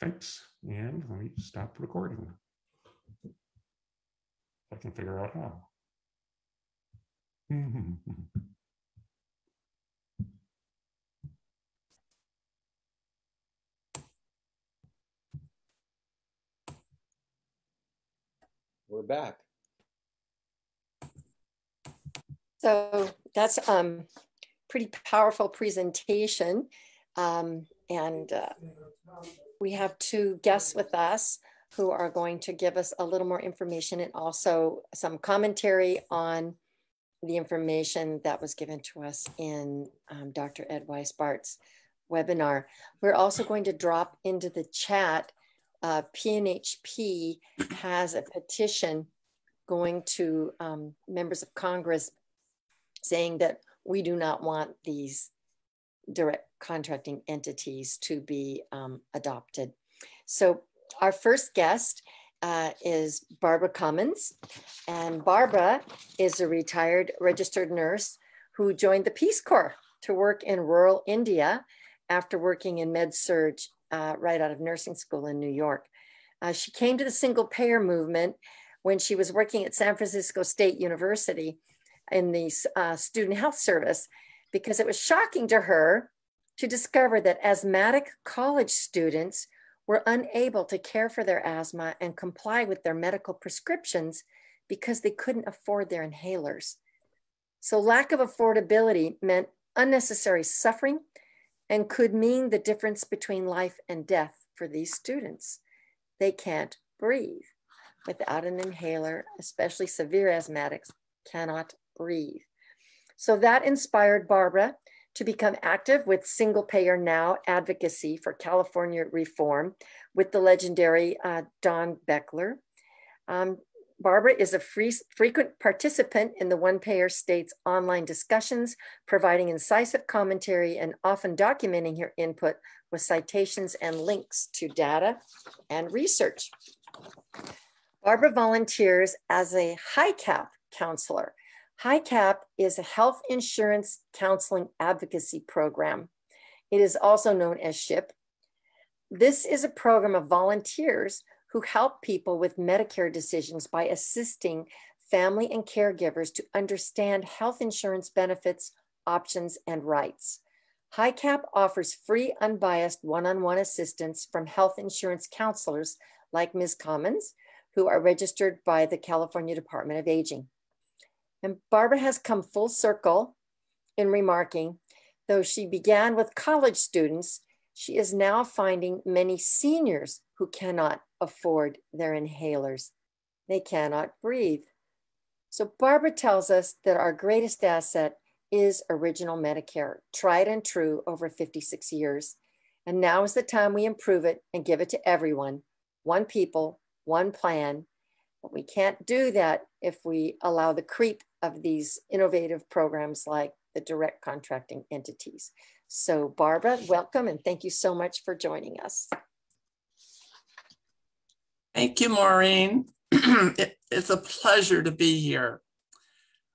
thanks, and let me stop recording. I can figure out how. We're back. So that's um pretty powerful presentation. Um, and uh, we have two guests with us who are going to give us a little more information and also some commentary on the information that was given to us in um, Doctor Ed Weisbart's webinar. We're also going to drop into the chat. Uh, P N H P has a petition going to um, members of Congress saying that we do not want these direct contracting entities to be um, adopted. So our first guest uh, is Barbara Cummins. And Barbara is a retired registered nurse who joined the Peace Corps to work in rural India after working in med-surg uh, right out of nursing school in New York. Uh, she came to the single payer movement when she was working at San Francisco State University in the uh, student health service, because it was shocking to her to discover that asthmatic college students were unable to care for their asthma and comply with their medical prescriptions because they couldn't afford their inhalers. So lack of affordability meant unnecessary suffering and could mean the difference between life and death for these students. They can't breathe without an inhaler, especially severe asthmatics cannot breathe. So that inspired Barbara to become active with Single Payer Now advocacy for California reform with the legendary uh, Don Beckler. Um, Barbara is a free, frequent participant in the One Payer State's online discussions, providing incisive commentary and often documenting her input with citations and links to data and research. Barbara volunteers as a H I C A P counselor. H I C A P is a health insurance counseling advocacy program. It is also known as SHIP. This is a program of volunteers who help people with Medicare decisions by assisting family and caregivers to understand health insurance benefits, options, and rights. H I C A P offers free, unbiased one-on-one assistance from health insurance counselors like Miz Commons, who are registered by the California Department of Aging. And Barbara has come full circle in remarking, though she began with college students, she is now finding many seniors who cannot afford their inhalers. They cannot breathe. So Barbara tells us that our greatest asset is Original Medicare, tried and true over fifty-six years. And now is the time we improve it and give it to everyone. One people, one plan. But we can't do that if we allow the creep of these innovative programs like the direct contracting entities. So Barbara, welcome, and thank you so much for joining us. Thank you, Maureen. it, it's a pleasure to be here.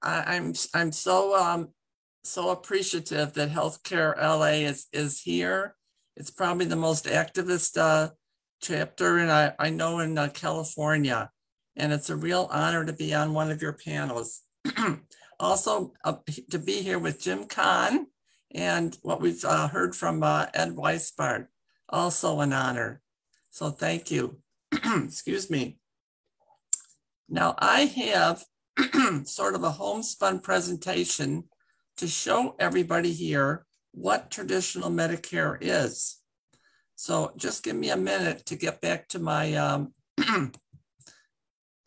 I, I'm, I'm so, um, so appreciative that Healthcare L A is, is here. It's probably the most activist uh, chapter in, I, I know in uh, California. And it's a real honor to be on one of your panels. Also uh, to be here with Jim Kahn and what we've uh, heard from uh, Ed Weisbart, also an honor. So thank you, excuse me. Now I have sort of a homespun presentation to show everybody here what traditional Medicare is. So just give me a minute to get back to my, um,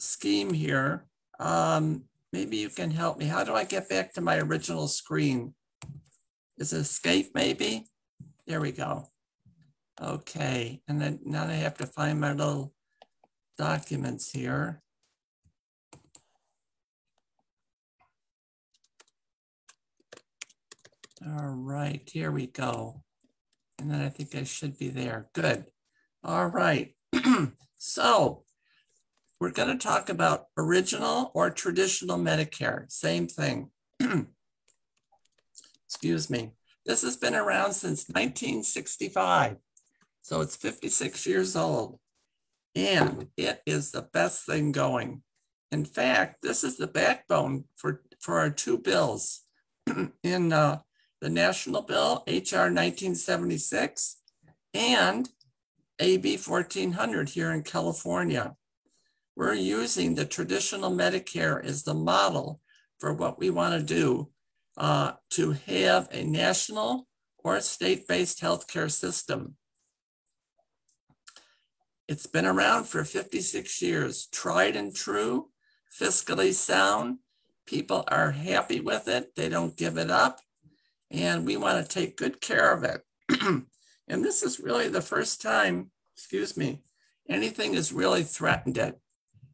scheme here. Um, maybe you can help me. How do I get back to my original screen? Is it escape maybe? There we go. Okay, and then now I have to find my little documents here. All right, here we go. And then I think I should be there. Good. All right. So, we're going to talk about original or traditional Medicare, same thing. Excuse me. This has been around since nineteen sixty-five, so it's fifty-six years old, and it is the best thing going. In fact, this is the backbone for, for our two bills. In uh, the National Bill, H R nineteen seventy-six, and A B fourteen hundred here in California. We're using the traditional Medicare as the model for what we want to do uh, to have a national or state-based healthcare system. It's been around for fifty-six years, tried and true, fiscally sound. People are happy with it. They don't give it up. And we want to take good care of it. And this is really the first time, excuse me, anything has really threatened it.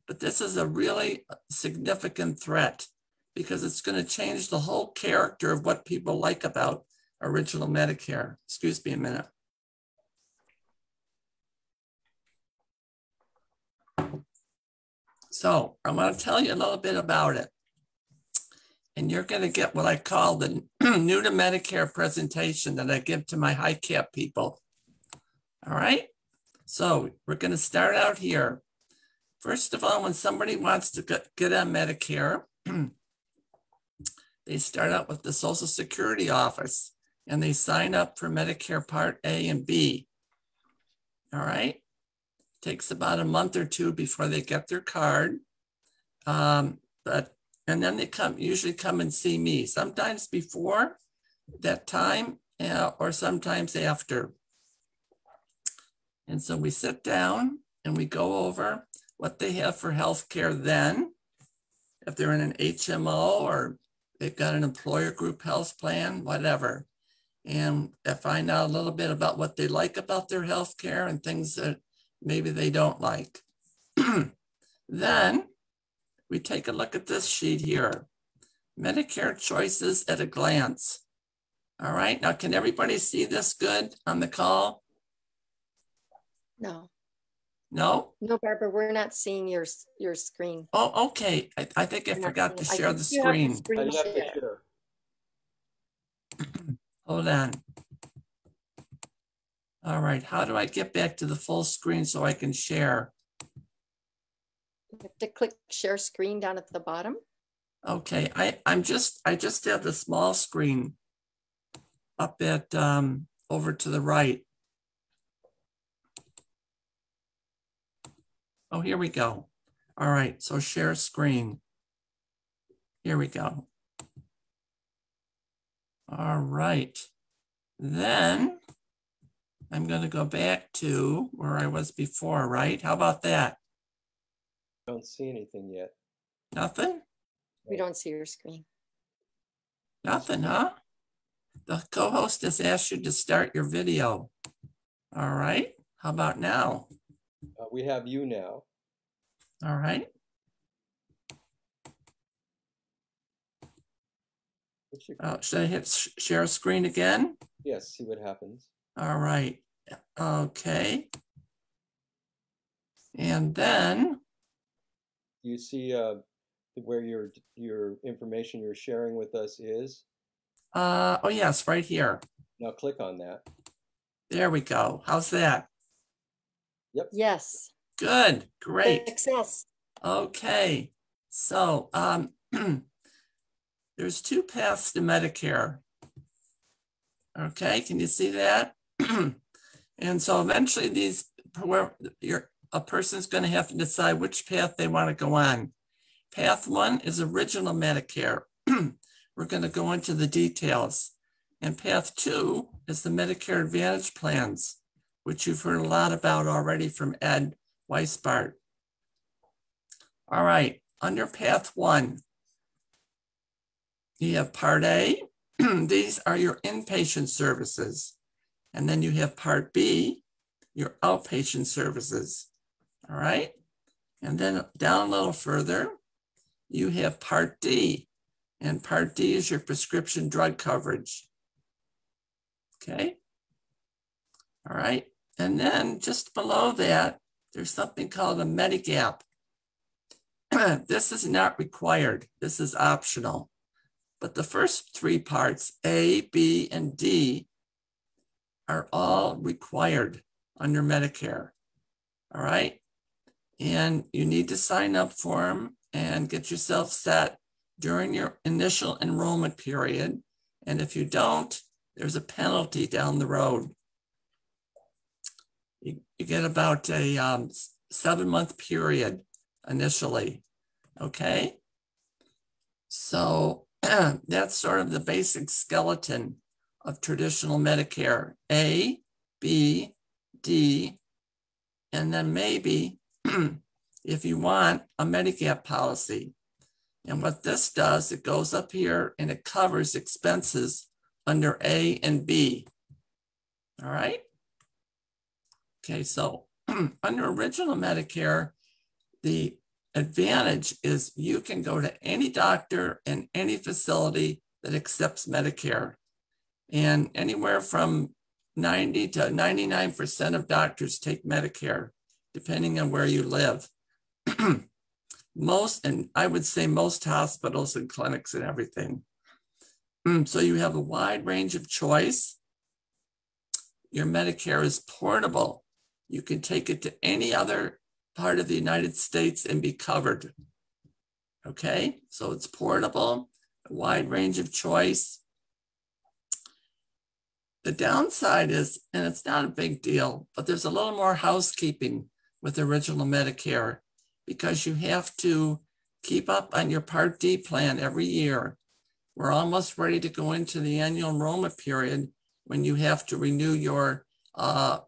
But this is a really significant threat because it's going to change the whole character of what people like about original Medicare. Excuse me a minute. So I'm going to tell you a little bit about it. And you're going to get what I call the new to Medicare presentation that I give to my HICAP people. All right. So we're going to start out here. First of all, when somebody wants to get on Medicare, they start out with the Social Security office and they sign up for Medicare Part A and B. All right. Takes about a month or two before they get their card. Um, but and then they come usually come and see me, sometimes before that time uh, or sometimes after. And so we sit down and we go over what they have for healthcare then, if they're in an H M O or they've got an employer group health plan, whatever. And I find out a little bit about what they like about their healthcare and things that maybe they don't like. Then we take a look at this sheet here, Medicare choices at a glance. All right, now can everybody see this good on the call? No. No? No, Barbara, we're not seeing your, your screen. Oh, okay. I, I think I forgot to share the screen. Hold on. All right, how do I get back to the full screen so I can share? You have to click share screen down at the bottom. Okay, I, I'm just, I just have the small screen up at, um, over to the right. Oh, here we go. All right, so share screen. Here we go. All right, then I'm going to go back to where I was before, right? How about that? Don't see anything yet. Nothing? We don't see your screen. Nothing, huh? The co-host has asked you to start your video. All right, how about now? Uh, we have you now. All right. Uh, should I hit sh share screen again? Yes, see what happens. All right. Okay. And then. You see uh, where your, your information you're sharing with us is? Uh, oh, yes, right here. Now click on that. There we go. How's that? Yep. Yes. Good. Great. Success. Okay. So um, there's two paths to Medicare. Okay. Can you see that? And so eventually these, you're, a person's going to have to decide which path they want to go on. Path one is original Medicare. We're going to go into the details. And path two is the Medicare Advantage plans, which you've heard a lot about already from Ed Weisbart. All right, under path one, you have part A. These are your inpatient services. And then you have part B, your outpatient services. All right, and then down a little further, you have part D. And part D is your prescription drug coverage. Okay, all right. And then just below that, there's something called a Medigap. This is not required. This is optional. But the first three parts, A, B, and D, are all required under Medicare. All right. And you need to sign up for them and get yourself set during your initial enrollment period. And if you don't, there's a penalty down the road. You get about a um, seven month period initially, okay? So that's sort of the basic skeleton of traditional Medicare, A, B, D, and then maybe, if you want, a Medigap policy. And what this does, it goes up here and it covers expenses under A and B, all right? Okay, so under original Medicare, the advantage is you can go to any doctor in any facility that accepts Medicare. And anywhere from ninety to ninety-nine percent of doctors take Medicare, depending on where you live. most, and I would say most hospitals and clinics and everything. Mm, so you have a wide range of choice. Your Medicare is portable. You can take it to any other part of the United States and be covered. Okay, so it's portable, a wide range of choice. The downside is, and it's not a big deal, but there's a little more housekeeping with original Medicare because you have to keep up on your Part D plan every year. We're almost ready to go into the annual enrollment period when you have to renew your uh,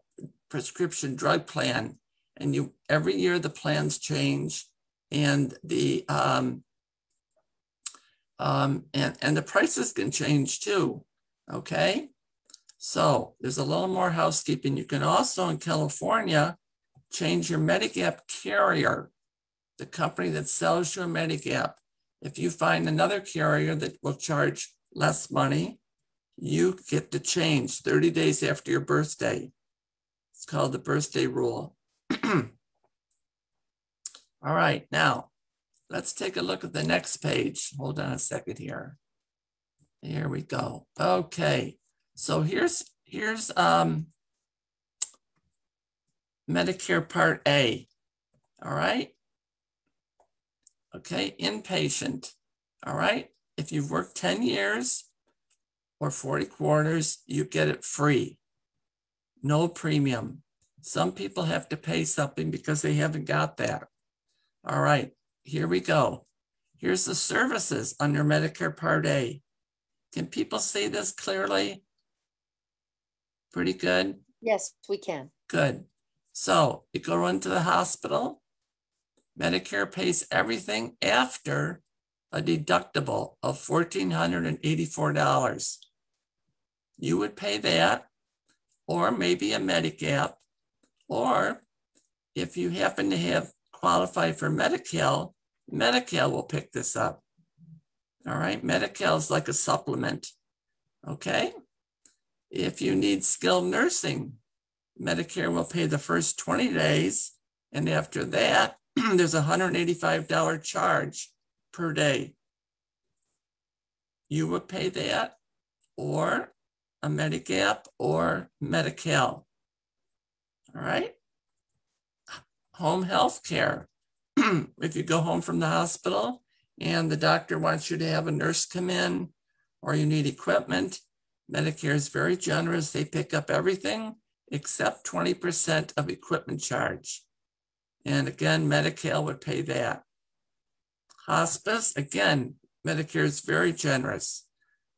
prescription drug plan. And you every year the plans change and the, um, um, and, and the prices can change too, okay? So there's a little more housekeeping. You can also in California change your Medigap carrier, the company that sells you a Medigap. If you find another carrier that will charge less money, you get to change thirty days after your birthday. It's called the birthday rule. All right, now let's take a look at the next page. Hold on a second here. Here we go. Okay, so here's, here's um, Medicare Part A, all right? Okay, inpatient, all right? If you've worked ten years or forty quarters, you get it free, no premium. Some people have to pay something because they haven't got that. All right, here we go. Here's the services under Medicare Part A. Can people see this clearly? Pretty good? Yes, we can. Good. So you go into the hospital. Medicare pays everything after a deductible of one thousand four hundred eighty-four dollars. You would pay that, or maybe a Medigap, or if you happen to have qualified for Medi-Cal, Medi-Cal will pick this up. All right, Medi-Cal is like a supplement, okay? If you need skilled nursing, Medicare will pay the first twenty days, and after that, there's a one hundred eighty-five dollar charge per day. You would pay that, or a Medigap, or Medi-Cal. All right, home health care. If you go home from the hospital and the doctor wants you to have a nurse come in or you need equipment, Medicare is very generous. They pick up everything except twenty percent of equipment charge. And again, Medi-Cal would pay that. Hospice, again, Medicare is very generous.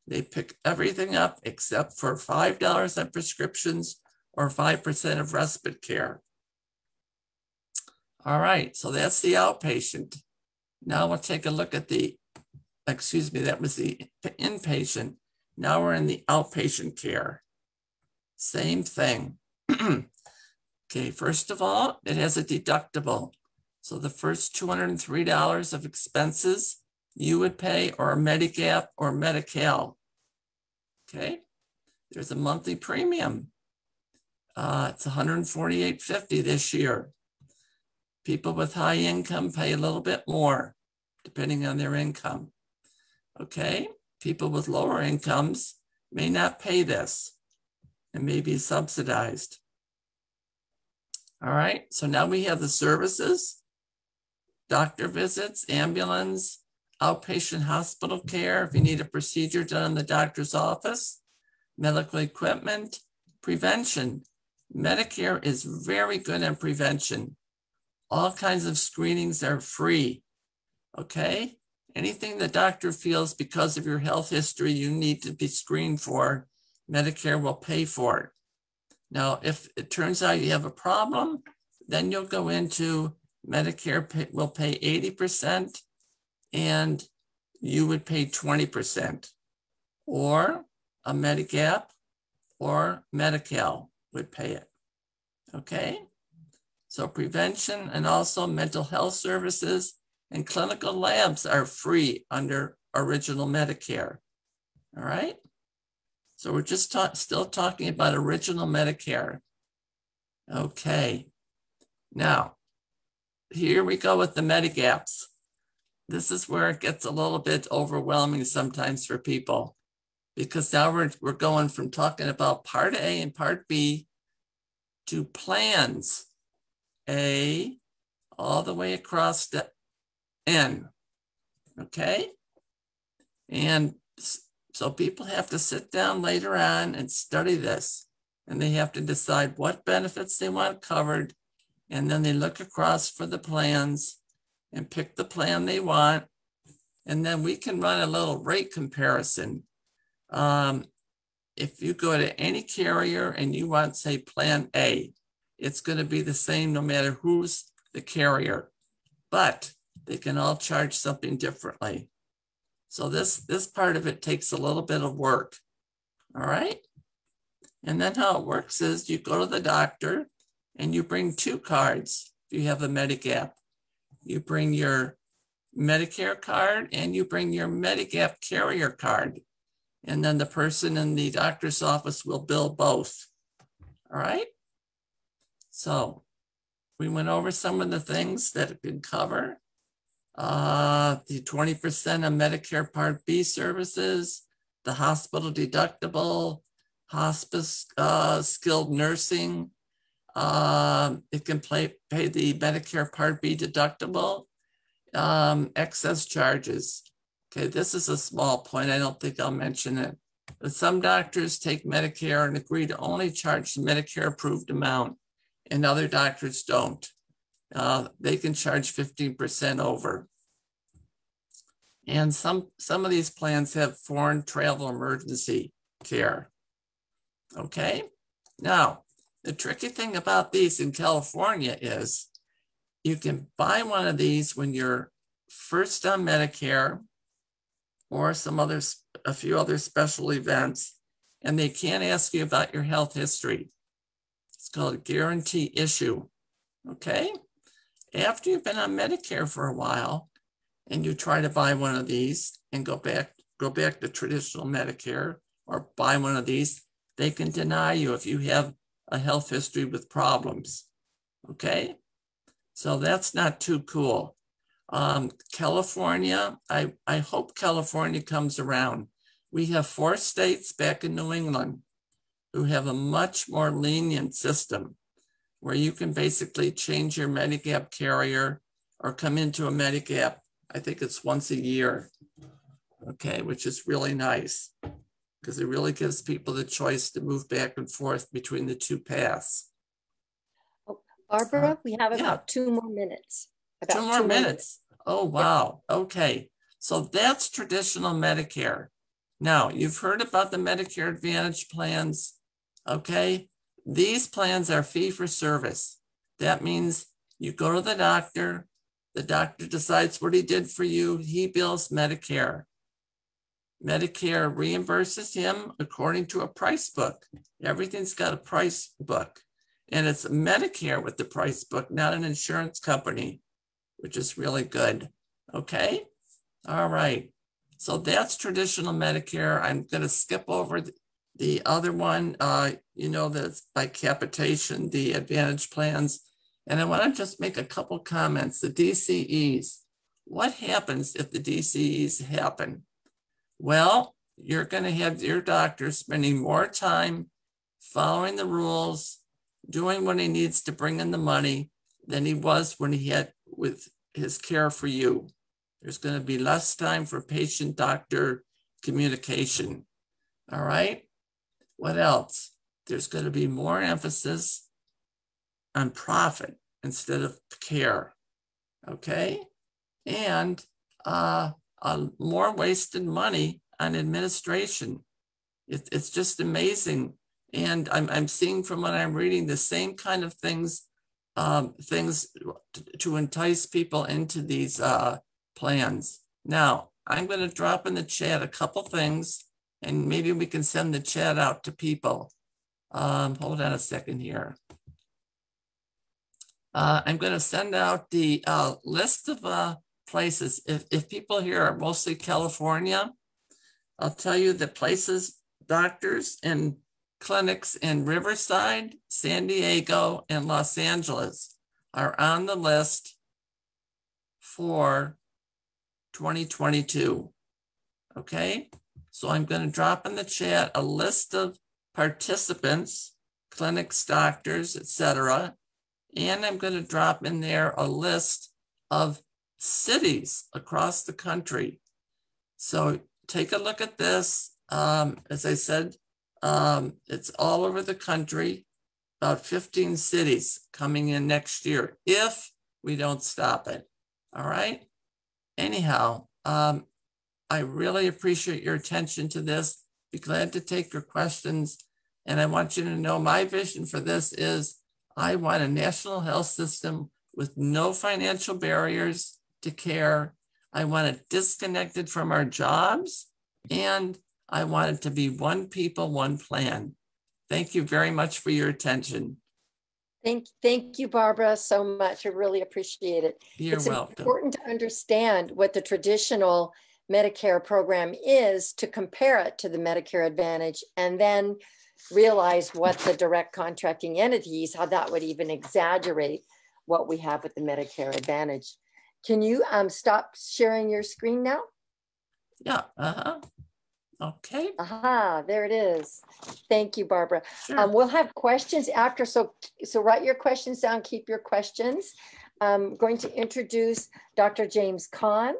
They pick everything up except for five dollars on prescriptions or five percent of respite care. All right, so that's the outpatient. Now we'll take a look at the, excuse me, that was the inpatient. Now we're in the outpatient care. Same thing. Okay, first of all, it has a deductible. So the first two hundred three dollars of expenses you would pay, or a Medigap or Medi-Cal. Okay, there's a monthly premium. Uh, it's one hundred forty-eight fifty this year. People with high income pay a little bit more, depending on their income. Okay, people with lower incomes may not pay this and may be subsidized. All right, so now we have the services, doctor visits, ambulance, outpatient hospital care, if you need a procedure done in the doctor's office, medical equipment, prevention. Medicare is very good at prevention. All kinds of screenings are free, okay? Anything the doctor feels because of your health history you need to be screened for, Medicare will pay for it. Now, if it turns out you have a problem, then you'll go into Medicare pay, will pay eighty percent and you would pay twenty percent, or a Medigap or Medi-Cal would pay it, okay? So prevention and also mental health services and clinical labs are free under original Medicare, all right? So we're just ta- still talking about original Medicare. Okay, now, here we go with the Medigaps. this is where it gets a little bit overwhelming sometimes for people, because now we're, we're going from talking about Part A and Part B to plans A all the way across to N, okay? And so people have to sit down later on and study this, and they have to decide what benefits they want covered, and then they look across for the plans and pick the plan they want, and then we can run a little rate comparison. Um, if you go to any carrier and you want, say, plan A, it's going to be the same no matter who's the carrier, but they can all charge something differently. So this, this part of it takes a little bit of work, all right? And then how it works is you go to the doctor and you bring two cards if you have a Medigap. You bring your Medicare card and you bring your Medigap carrier card. And then the person in the doctor's office will bill both, all right? So we went over some of the things that it could cover. Uh, the twenty percent of Medicare Part B services, the hospital deductible, hospice, uh, skilled nursing. Um, it can pay, pay the Medicare Part B deductible, um, excess charges. Okay, this is a small point. I don't think I'll mention it. But some doctors take Medicare and agree to only charge the Medicare approved amount, and other doctors don't. Uh, they can charge fifteen percent over. And some, some of these plans have foreign travel emergency care. Okay, now the tricky thing about these in California is you can buy one of these when you're first on Medicare or some other, a few other special events, and they can't ask you about your health history. It's called a guarantee issue, okay? After you've been on Medicare for a while and you try to buy one of these and go back, go back to traditional Medicare or buy one of these, they can deny you if you have a health history with problems, okay? So that's not too cool. Um, California, I, I hope California comes around. We have four states back in New England who have a much more lenient system where you can basically change your Medigap carrier or come into a Medigap, I think it's once a year, okay, which is really nice, because it really gives people the choice to move back and forth between the two paths. Barbara, we have about yeah. two more minutes. About two more two minutes. minutes. Oh, wow. Yeah. Okay. So that's traditional Medicare. Now, you've heard about the Medicare Advantage plans. Okay. These plans are fee for service. That means you go to the doctor, the doctor decides what he did for you, he bills Medicare. Medicare reimburses him according to a price book. Everything's got a price book. And it's Medicare with the price book, not an insurance company, which is really good. Okay? All right. So that's traditional Medicare. I'm going to skip over the other one. Uh, you know, that's by capitation, the Advantage plans. And I want to just make a couple comments. The D C Es. What happens if the D C Es happen? Well, you're going to have your doctor spending more time following the rules, doing what he needs to bring in the money than he was when he had with his care for you. There's going to be less time for patient-doctor communication. All right? What else? There's going to be more emphasis on profit instead of care. Okay? And, uh, Uh, more wasted money on administration. It, it's just amazing. And I'm, I'm seeing from what I'm reading the same kind of things, um, things to, to entice people into these uh, plans. Now, I'm going to drop in the chat a couple things, and maybe we can send the chat out to people. Um, hold on a second here. Uh, I'm going to send out the uh, list of uh, places. If, if people here are mostly California, I'll tell you the places, doctors and clinics in Riverside, San Diego, and Los Angeles are on the list for twenty twenty-two. Okay, so I'm going to drop in the chat a list of participants, clinics, doctors, et cetera. And I'm going to drop in there a list of cities across the country. So take a look at this. Um, as I said, um, it's all over the country, about fifteen cities coming in next year, if we don't stop it. All right. Anyhow, um, I really appreciate your attention to this. Be glad to take your questions. And I want you to know my vision for this is I want a national health system with no financial barriers to care. I want it disconnected from our jobs, and I want it to be one people, one plan. Thank you very much for your attention. Thank, thank you, Barbara, so much. I really appreciate it. You're it's welcome. It's important to understand what the traditional Medicare program is to compare it to the Medicare Advantage, and then realize what the direct contracting entities, how that would even exaggerate what we have with the Medicare Advantage. Can you um, stop sharing your screen now? Yeah, uh-huh. Okay. Aha, there it is. Thank you, Barbara. Sure. Um, we'll have questions after, so, so write your questions down, keep your questions. I'm going to introduce Doctor James Kahn,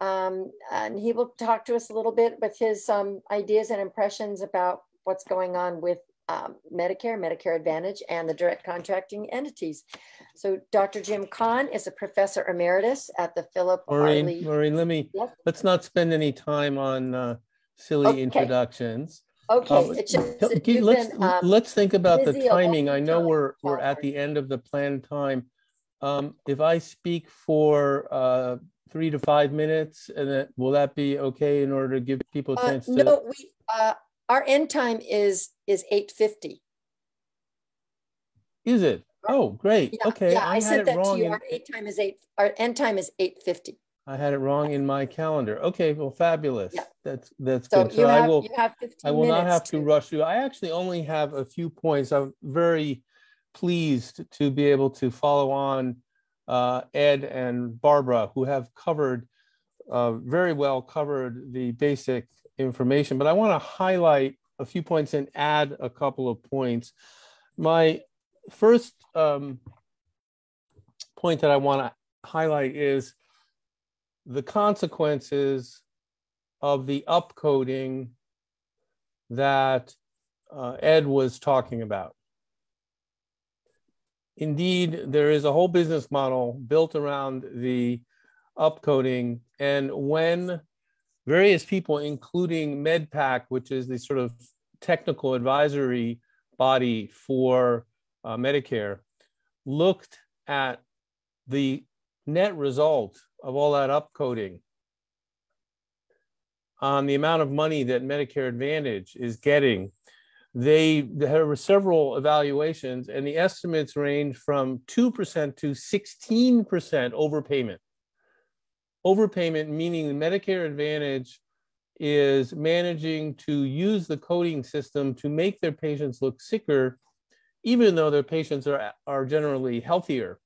um, and he will talk to us a little bit with his um, ideas and impressions about what's going on with um, Medicare, Medicare Advantage, and the direct contracting entities. So Doctor Jim Kahn is a professor emeritus at the Philip Maureen, Arley. Maureen, let me, yes? let's not spend any time on uh, silly okay. introductions. Okay, um, it's just, it's let's, been, um, let's think about the timing. I know we're, we're at the end of the planned time. Um, if I speak for uh, three to five minutes, and then, will that be okay in order to give people a chance uh, no, to- No, we, uh, our end time is is eight fifty. Is it? Oh, great. Yeah, okay. Yeah, I, I said that to you. In... Our end time is eight. Our end time is eight fifty. I had it wrong in my calendar. Okay. Well, fabulous. Yeah. That's that's so good. So you I have, will. You have I will not have to, to rush you. I actually only have a few points. I'm very pleased to be able to follow on uh, Ed and Barbara, who have covered uh, very well covered the basic information, but I want to highlight a few points and add a couple of points. My first um, point that I want to highlight is the consequences of the upcoding that uh, Ed was talking about. Indeed, there is a whole business model built around the upcoding, and when various people, including MedPAC, which is the sort of technical advisory body for uh, Medicare, looked at the net result of all that upcoding on the amount of money that Medicare Advantage is getting. They, there were several evaluations, and the estimates range from two percent to sixteen percent overpayment. Overpayment, meaning the Medicare Advantage is managing to use the coding system to make their patients look sicker, even though their patients are, are generally healthier,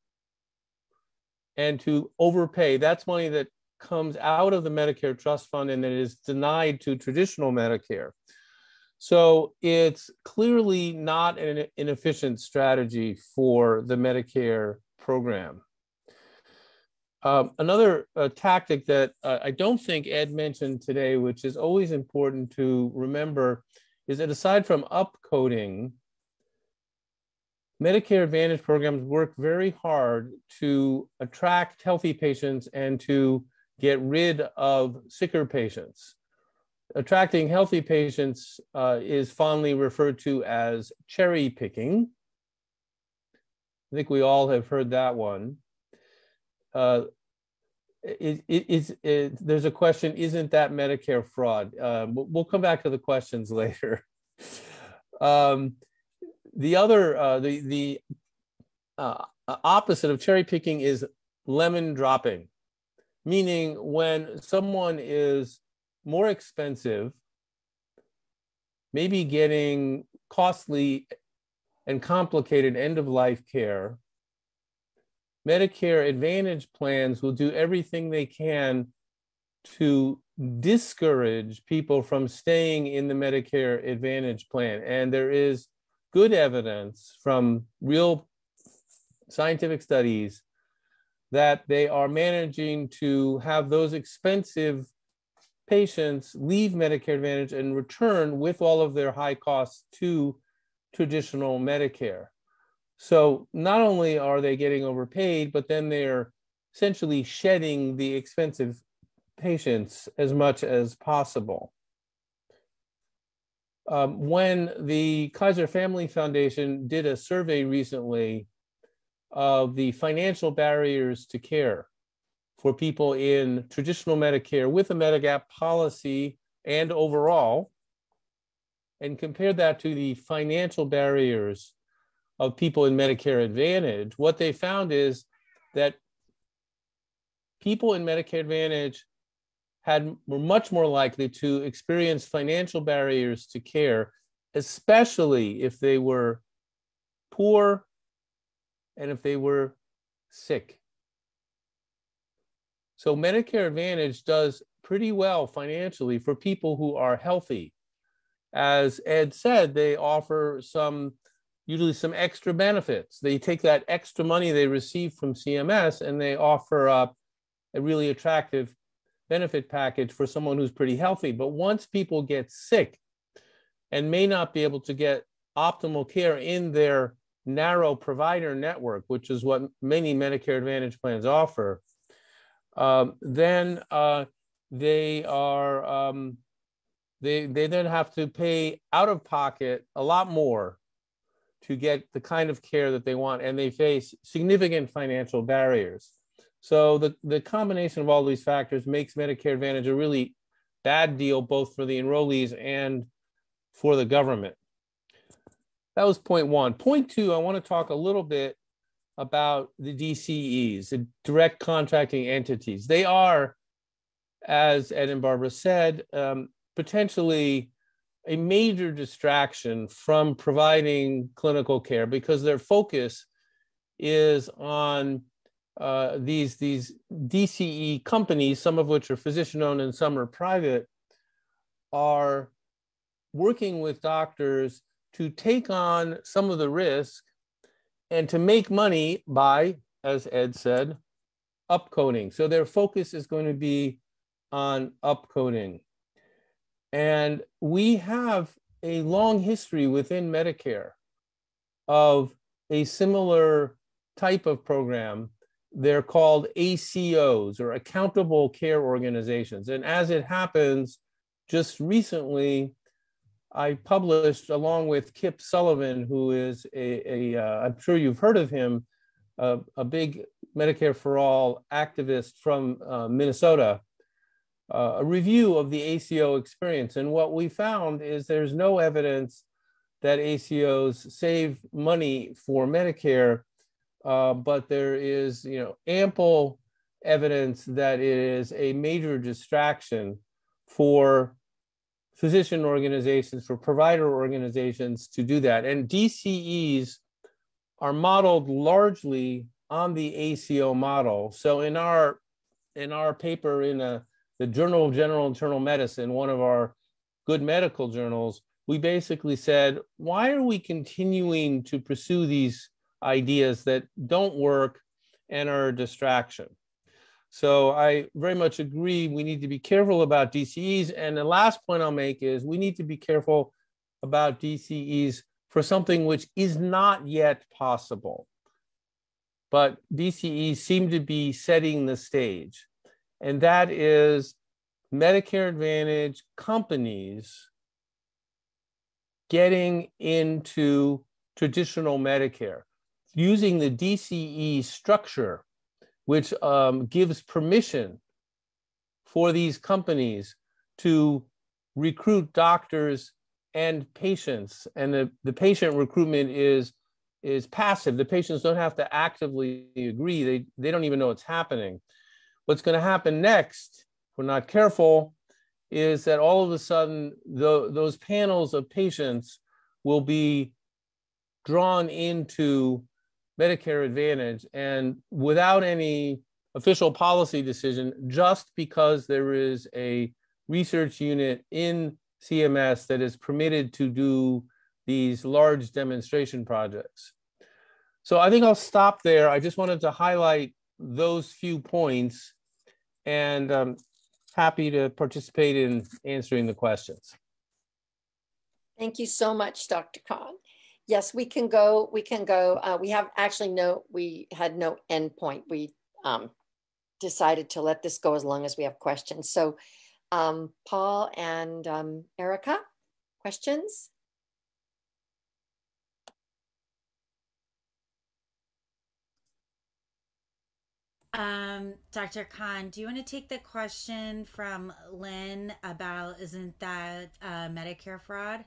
and to overpay. That's money that comes out of the Medicare Trust Fund and that is denied to traditional Medicare. So it's clearly not an inefficient strategy for the Medicare program. Um, another uh, tactic that uh, I don't think Ed mentioned today, which is always important to remember, is that aside from upcoding, Medicare Advantage programs work very hard to attract healthy patients and to get rid of sicker patients. Attracting healthy patients uh, is fondly referred to as cherry picking. I think we all have heard that one. Uh, it, it, it, it, there's a question, isn't that Medicare fraud? Uh, we'll come back to the questions later. um, the other, uh, the, the uh, opposite of cherry picking is lemon dropping, meaning when someone is more expensive, maybe getting costly and complicated end-of-life care, Medicare Advantage plans will do everything they can to discourage people from staying in the Medicare Advantage plan. And there is good evidence from real scientific studies that they are managing to have those expensive patients leave Medicare Advantage and return with all of their high costs to traditional Medicare. So not only are they getting overpaid, but then they're essentially shedding the expensive patients as much as possible. Um, when the Kaiser Family Foundation did a survey recently of the financial barriers to care for people in traditional Medicare with a Medigap policy and overall, and compared that to the financial barriers of people in Medicare Advantage, what they found is that people in Medicare Advantage had, were much more likely to experience financial barriers to care, especially if they were poor and if they were sick. So Medicare Advantage does pretty well financially for people who are healthy. As Ed said, they offer some, usually some extra benefits. They take that extra money they receive from C M S and they offer up a really attractive benefit package for someone who's pretty healthy. But once people get sick and may not be able to get optimal care in their narrow provider network, which is what many Medicare Advantage plans offer, um, then uh, they are, um, they, they then have to pay out of pocket a lot more to get the kind of care that they want, and they face significant financial barriers. So the, the combination of all these factors makes Medicare Advantage a really bad deal, both for the enrollees and for the government. That was point one. Point two, I want to talk a little bit about the D C Es, the direct contracting entities. They are, as Ed and Barbara said, um, potentially a major distraction from providing clinical care because their focus is on uh, these, these D C E companies, some of which are physician-owned and some are private, are working with doctors to take on some of the risk and to make money by, as Ed said, upcoding. So their focus is going to be on upcoding. And we have a long history within Medicare of a similar type of program. They're called A C Os, or Accountable Care Organizations. And as it happens, just recently, I published, along with Kip Sullivan, who is a, a uh, I'm sure you've heard of him, uh, a big Medicare for All activist from uh, Minnesota, uh, a review of the A C O experience. And what we found is there's no evidence that A C Os save money for Medicare, uh, but there is, you know, ample evidence that it is a major distraction for physician organizations, for provider organizations to do that. And D C Es are modeled largely on the A C O model. So in our, in our paper in a, the Journal of General Internal Medicine, one of our good medical journals, we basically said, why are we continuing to pursue these ideas that don't work and are a distraction? So I very much agree, we need to be careful about D C Es. And the last point I'll make is we need to be careful about D C Es for something which is not yet possible. But D C Es seem to be setting the stage. And that is Medicare Advantage companies getting into traditional Medicare, using the D C E structure, which um, gives permission for these companies to recruit doctors and patients. And the, the patient recruitment is, is passive. The patients don't have to actively agree. They, they don't even know what's happening. What's going to happen next, if we're not careful, is that all of a sudden, the, those panels of patients will be drawn into Medicare Advantage, and without any official policy decision just because there is a research unit in C M S that is permitted to do these large demonstration projects. So I think I'll stop there. I just wanted to highlight those few points, and I'm happy to participate in answering the questions. Thank you so much, Doctor Kahn. Yes, we can go, we can go. Uh, we have actually no, we had no end point. We um, decided to let this go as long as we have questions. So um, Paul and um, Erica, questions? Um, Doctor Kahn, do you want to take the question from Lynn about, isn't that uh, Medicare fraud?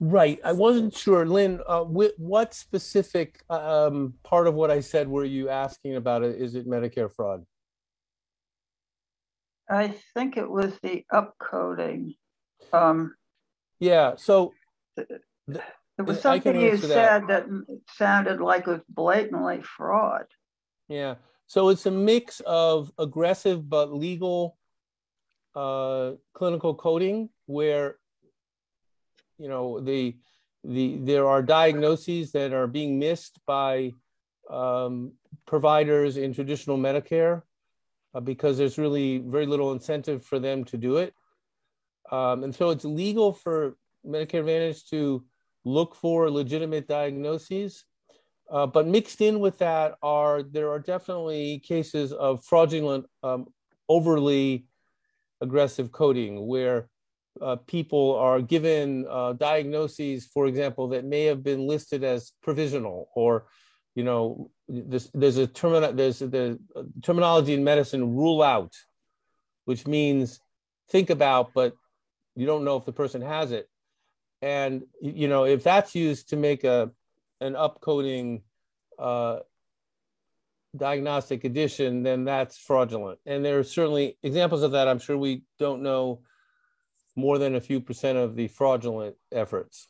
Right. I wasn't sure. Lynn, uh, wh what specific um, part of what I said were you asking about? It? Is it Medicare fraud? I think it was the upcoding. Um, yeah, so... There was something you said that. that sounded like it was blatantly fraud. Yeah, so it's a mix of aggressive but legal uh, clinical coding, where you know the the there are diagnoses that are being missed by um, providers in traditional Medicare uh, because there's really very little incentive for them to do it, um, and so it's legal for Medicare Advantage to look for legitimate diagnoses. Uh, but mixed in with that are, there are definitely cases of fraudulent, um, overly aggressive coding where uh, people are given uh, diagnoses, for example, that may have been listed as provisional, or, you know, this, there's a term, there's the terminology in medicine, rule out, which means think about, but you don't know if the person has it. And, you know, if that's used to make a an upcoding uh, diagnostic addition, then that's fraudulent. And there are certainly examples of that. I'm sure we don't know more than a few percent of the fraudulent efforts.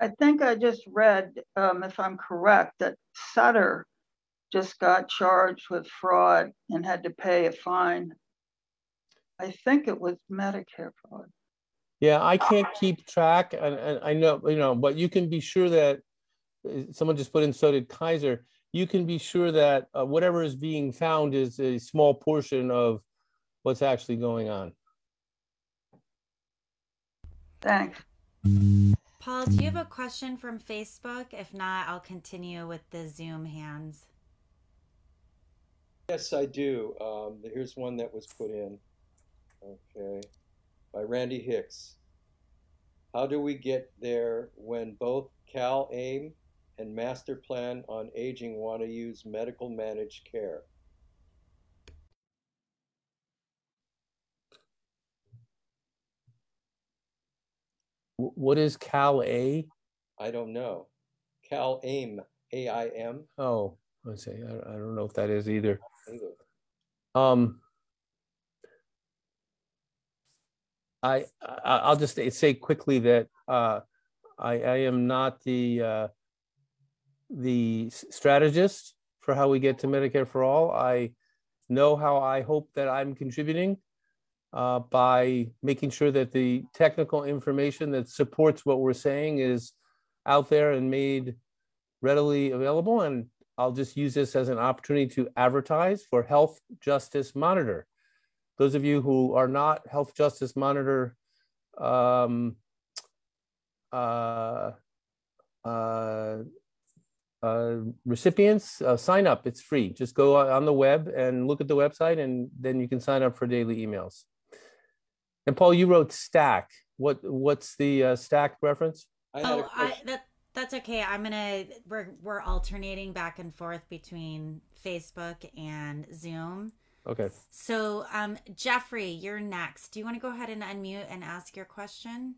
I think I just read, um, if I'm correct, that Sutter just got charged with fraud and had to pay a fine. I think it was Medicare fraud. Yeah, I can't keep track. And, and I know, you know, but you can be sure that someone just put in, so did Kaiser. You can be sure that uh, whatever is being found is a small portion of what's actually going on. Thanks. Paul, do you have a question from Facebook? If not, I'll continue with the Zoom hands. Yes, I do. Um, here's one that was put in. Okay. By Randy Hicks. How do we get there when both Cal AIM and Master Plan on Aging want to use medical managed care? What is Cal A? I don't know. Cal AIM, A I M. Oh, I say I don't know if that is either. either. Um. I, I'll just say quickly that uh, I, I am not the, uh, the strategist for how we get to Medicare for All. I know how I hope that I'm contributing uh, by making sure that the technical information that supports what we're saying is out there and made readily available. And I'll just use this as an opportunity to advertise for Health Justice Monitor. Those of you who are not Health Justice Monitor um, uh, uh, uh, recipients, uh, sign up. It's free. Just go on the web and look at the website, and then you can sign up for daily emails. And Paul, you wrote STACK. What what's the uh, STACK reference? Oh, I, that, that's okay. I'm gonna we're we're alternating back and forth between Facebook and Zoom. Okay. So, um, Jeffrey, you're next. Do you want to go ahead and unmute and ask your question?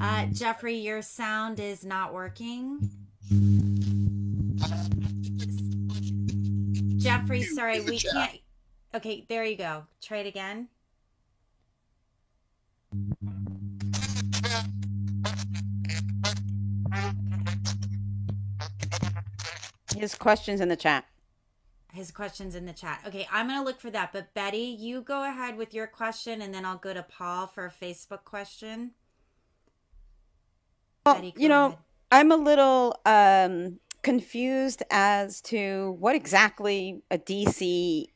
Uh, Jeffrey, your sound is not working. Jeffrey, sorry, we can't. Okay, there you go. Try it again. His question's in the chat. His question's in the chat. Okay, I'm going to look for that. But Betty, you go ahead with your question, and then I'll go to Paul for a Facebook question. Well, Betty, you know, ahead. I'm a little um, confused as to what exactly a D C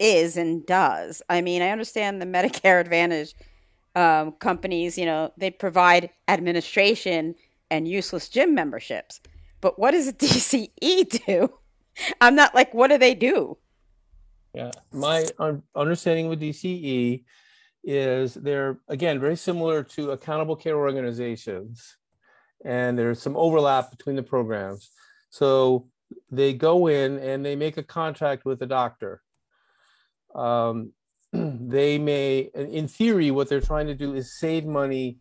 is and does. I mean, I understand the Medicare Advantage um, companies, you know, they provide administration and useless gym memberships. But what does a D C E do? I'm not like, what do they do? Yeah, my un understanding with D C E is they're, again, very similar to accountable care organizations. And there's some overlap between the programs. So they go in and they make a contract with a doctor. Um, they may, in theory, what they're trying to do is save money,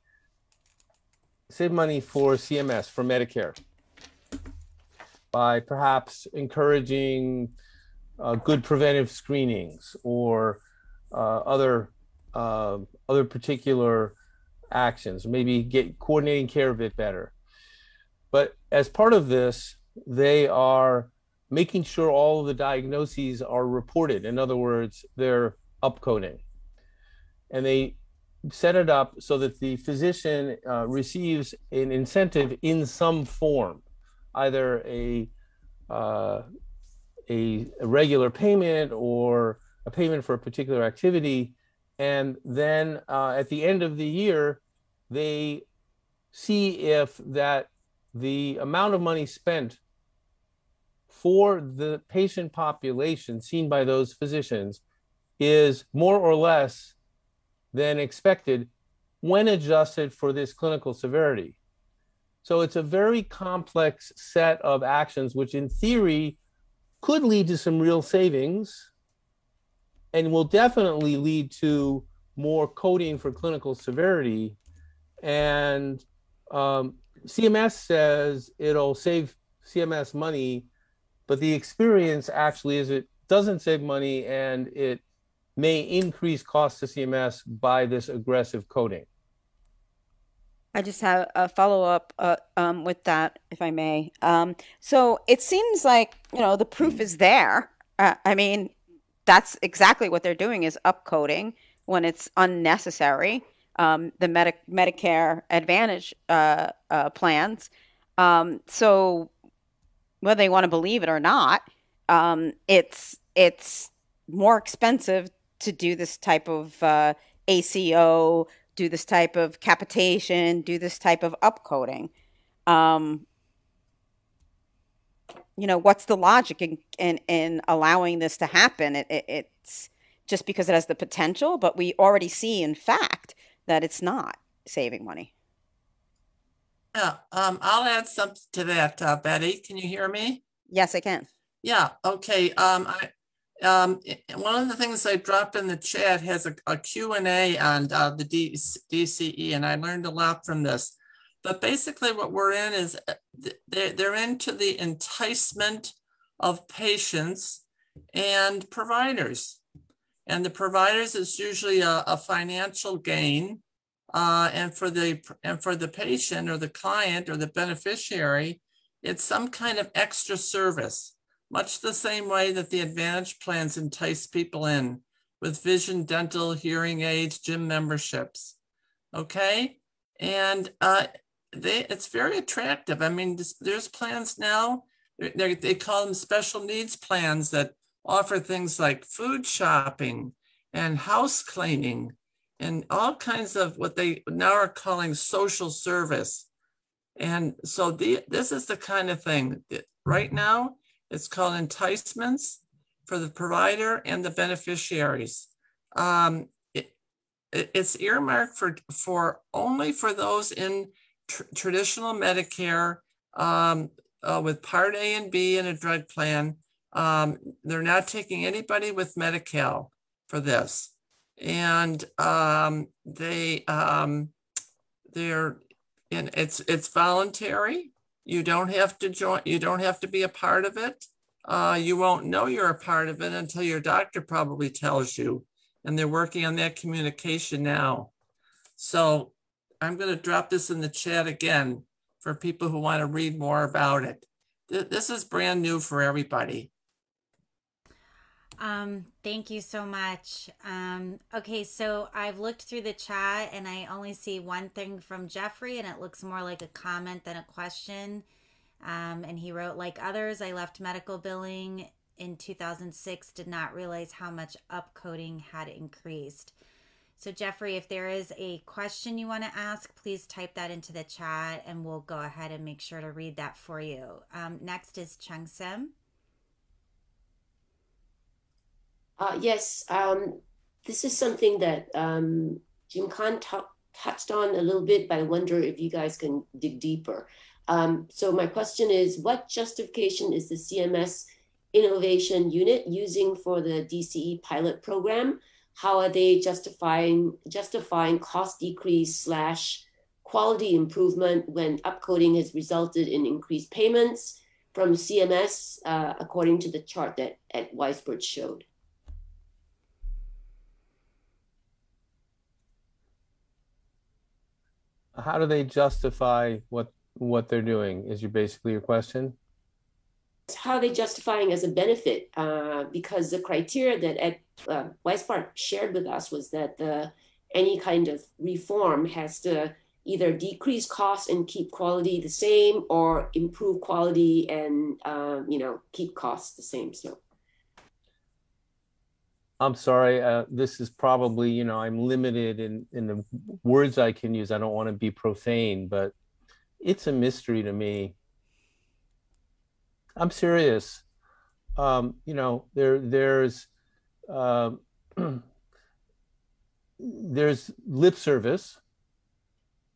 save money for C M S, for Medicare, by perhaps encouraging uh, good preventive screenings or uh, other uh, other particular actions, maybe get coordinating care a bit better. But as part of this, they are making sure all of the diagnoses are reported. In other words, they're upcoding. And they set it up so that the physician uh, receives an incentive in some form, either a, uh, a a regular payment or a payment for a particular activity. And then uh, at the end of the year, they see if that the amount of money spent for the patient population seen by those physicians is more or less than expected when adjusted for this clinical severity. So it's a very complex set of actions, which in theory could lead to some real savings and will definitely lead to more coding for clinical severity. And um, C M S says it'll save C M S money, but the experience actually is it doesn't save money and it may increase costs to C M S by this aggressive coding. I just have a follow-up uh, um, with that, if I may. Um, so it seems like, you know, the proof is there. Uh, I mean, that's exactly what they're doing is upcoding when it's unnecessary, um, the Medi Medicare Advantage uh, uh, plans. Um, so whether they want to believe it or not, um, it's, it's more expensive to do this type of uh, A C O, do this type of capitation, do this type of upcoding. Um, you know, what's the logic in, in, in allowing this to happen? It, it, it's just because it has the potential, but we already see in fact that it's not saving money. Yeah, um, I'll add something to that, uh, Betty. Can you hear me? Yes, I can. Yeah, okay. Um, I Um, one of the things I dropped in the chat has a, a Q and A on uh, the D C E, and I learned a lot from this. But basically what we're in is they're, they're into the enticement of patients and providers. And the providers is usually a, a financial gain. Uh, and, for the, and for the patient or the client or the beneficiary, it's some kind of extra service. Much the same way that the Advantage plans entice people in with vision, dental, hearing aids, gym memberships, okay? And uh, they, it's very attractive. I mean, there's plans now, they call them special needs plans that offer things like food shopping and house cleaning and all kinds of what they now are calling social service. And so the, this is the kind of thing that right now, it's called enticements for the provider and the beneficiaries. Um, it, it, it's earmarked for, for only for those in tr traditional Medicare um, uh, with Part A and B in a drug plan. Um, they're not taking anybody with Medi-Cal for this. And um, they, um, they're, and it's, it's voluntary. You don't have to join, you don't have to be a part of it. Uh, you won't know you're a part of it until your doctor probably tells you. And they're working on that communication now. So I'm going to drop this in the chat again for people who want to read more about it. th this is brand new for everybody. Um, thank you so much. Um, okay, so I've looked through the chat and I only see one thing from Jeffrey, and it looks more like a comment than a question. Um, and he wrote, like others, I left medical billing in two thousand six, did not realize how much upcoding had increased. So Jeffrey, if there is a question you want to ask, please type that into the chat and we'll go ahead and make sure to read that for you. Um, next is Chung Sim. Uh, yes, um, this is something that um, Jim Kahn touched on a little bit, but I wonder if you guys can dig deeper. Um, so my question is, what justification is the C M S Innovation Unit using for the D C E pilot program? How are they justifying justifying cost decrease slash quality improvement when upcoding has resulted in increased payments from C M S, uh, according to the chart that Ed Weisbart showed? How do they justify what what they're doing? Is your basically your question? How are they justifying as a benefit? Uh, because the criteria that Ed uh, Weisbart shared with us was that the, any kind of reform has to either decrease costs and keep quality the same, or improve quality and um, you know, keep costs the same. So. I'm sorry, uh, this is probably, you know, I'm limited in, in the words I can use. I don't want to be profane, but it's a mystery to me. I'm serious. Um, you know, there, there's, uh, there's lip service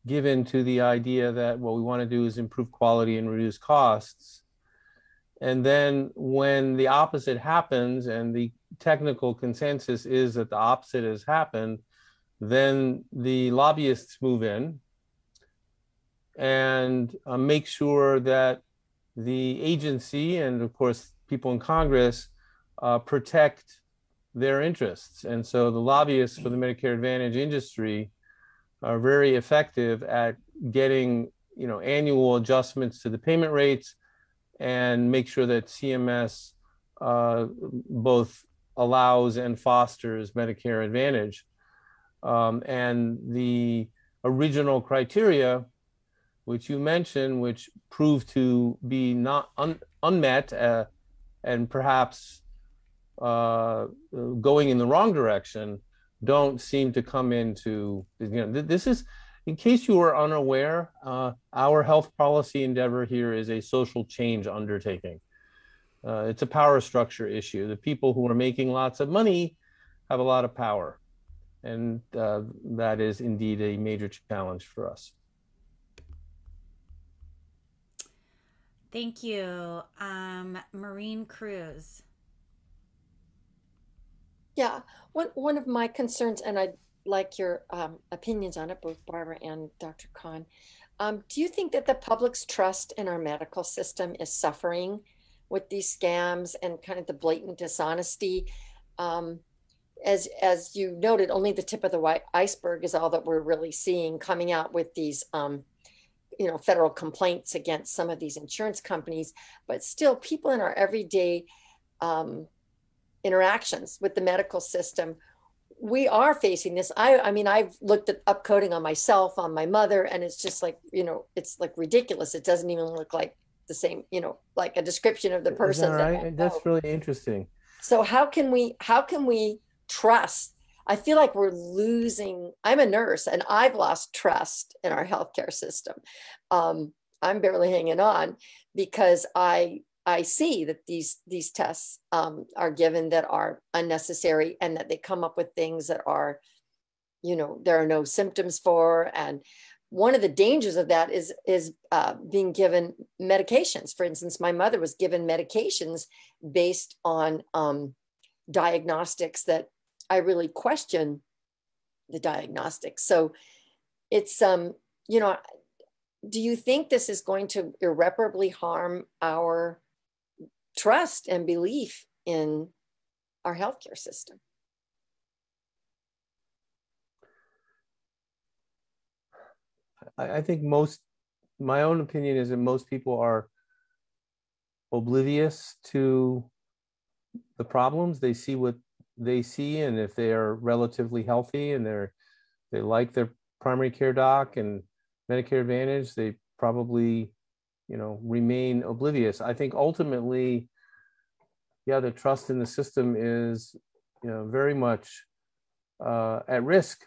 given to the idea that what we want to do is improve quality and reduce costs. And then when the opposite happens and the technical consensus is that the opposite has happened, then the lobbyists move in and uh, make sure that the agency and, of course, people in Congress uh, protect their interests. And so the lobbyists for the Medicare Advantage industry are very effective at getting, you know, annual adjustments to the payment rates, and make sure that C M S uh, both allows and fosters Medicare Advantage. Um, and the original criteria, which you mentioned, which proved to be not un unmet uh, and perhaps uh, going in the wrong direction, don't seem to come into, you know, this is, in case you were unaware, uh, our health policy endeavor here is a social change undertaking. Uh, it's a power structure issue. The people who are making lots of money have a lot of power. And uh, that is indeed a major challenge for us. Thank you. Um, Maureen Cruz. Yeah, one, one of my concerns, and I like your um, opinions on it, both Barbara and Doctor Kahn. Um, do you think that the public's trust in our medical system is suffering with these scams and kind of the blatant dishonesty? Um, as, as you noted, only the tip of the iceberg is all that we're really seeing coming out with these um, you know, federal complaints against some of these insurance companies, but still people in our everyday um, interactions with the medical system, we are facing this. I, I mean, I've looked at upcoding on myself, on my mother, and it's just like, you know, it's like ridiculous. It doesn't even look like the same, you know, like a description of the person. That right? That's really interesting. So how can we, how can we trust? I feel like we're losing, I'm a nurse and I've lost trust in our healthcare system. Um, I'm barely hanging on because I, I see that these these tests um, are given that are unnecessary, and that they come up with things that are, you know, there are no symptoms for. And one of the dangers of that is is uh, being given medications. For instance, my mother was given medications based on um, diagnostics that I really question the diagnostics. So it's um you know, do you think this is going to irreparably harm our trust and belief in our healthcare system? I think most, my own opinion is that most people are oblivious to the problems. They see what they see, and if they are relatively healthy and they're they like their primary care doc and Medicare Advantage, they probably, you know, remain oblivious. I think ultimately, yeah, the trust in the system is, you know, very much uh, at risk.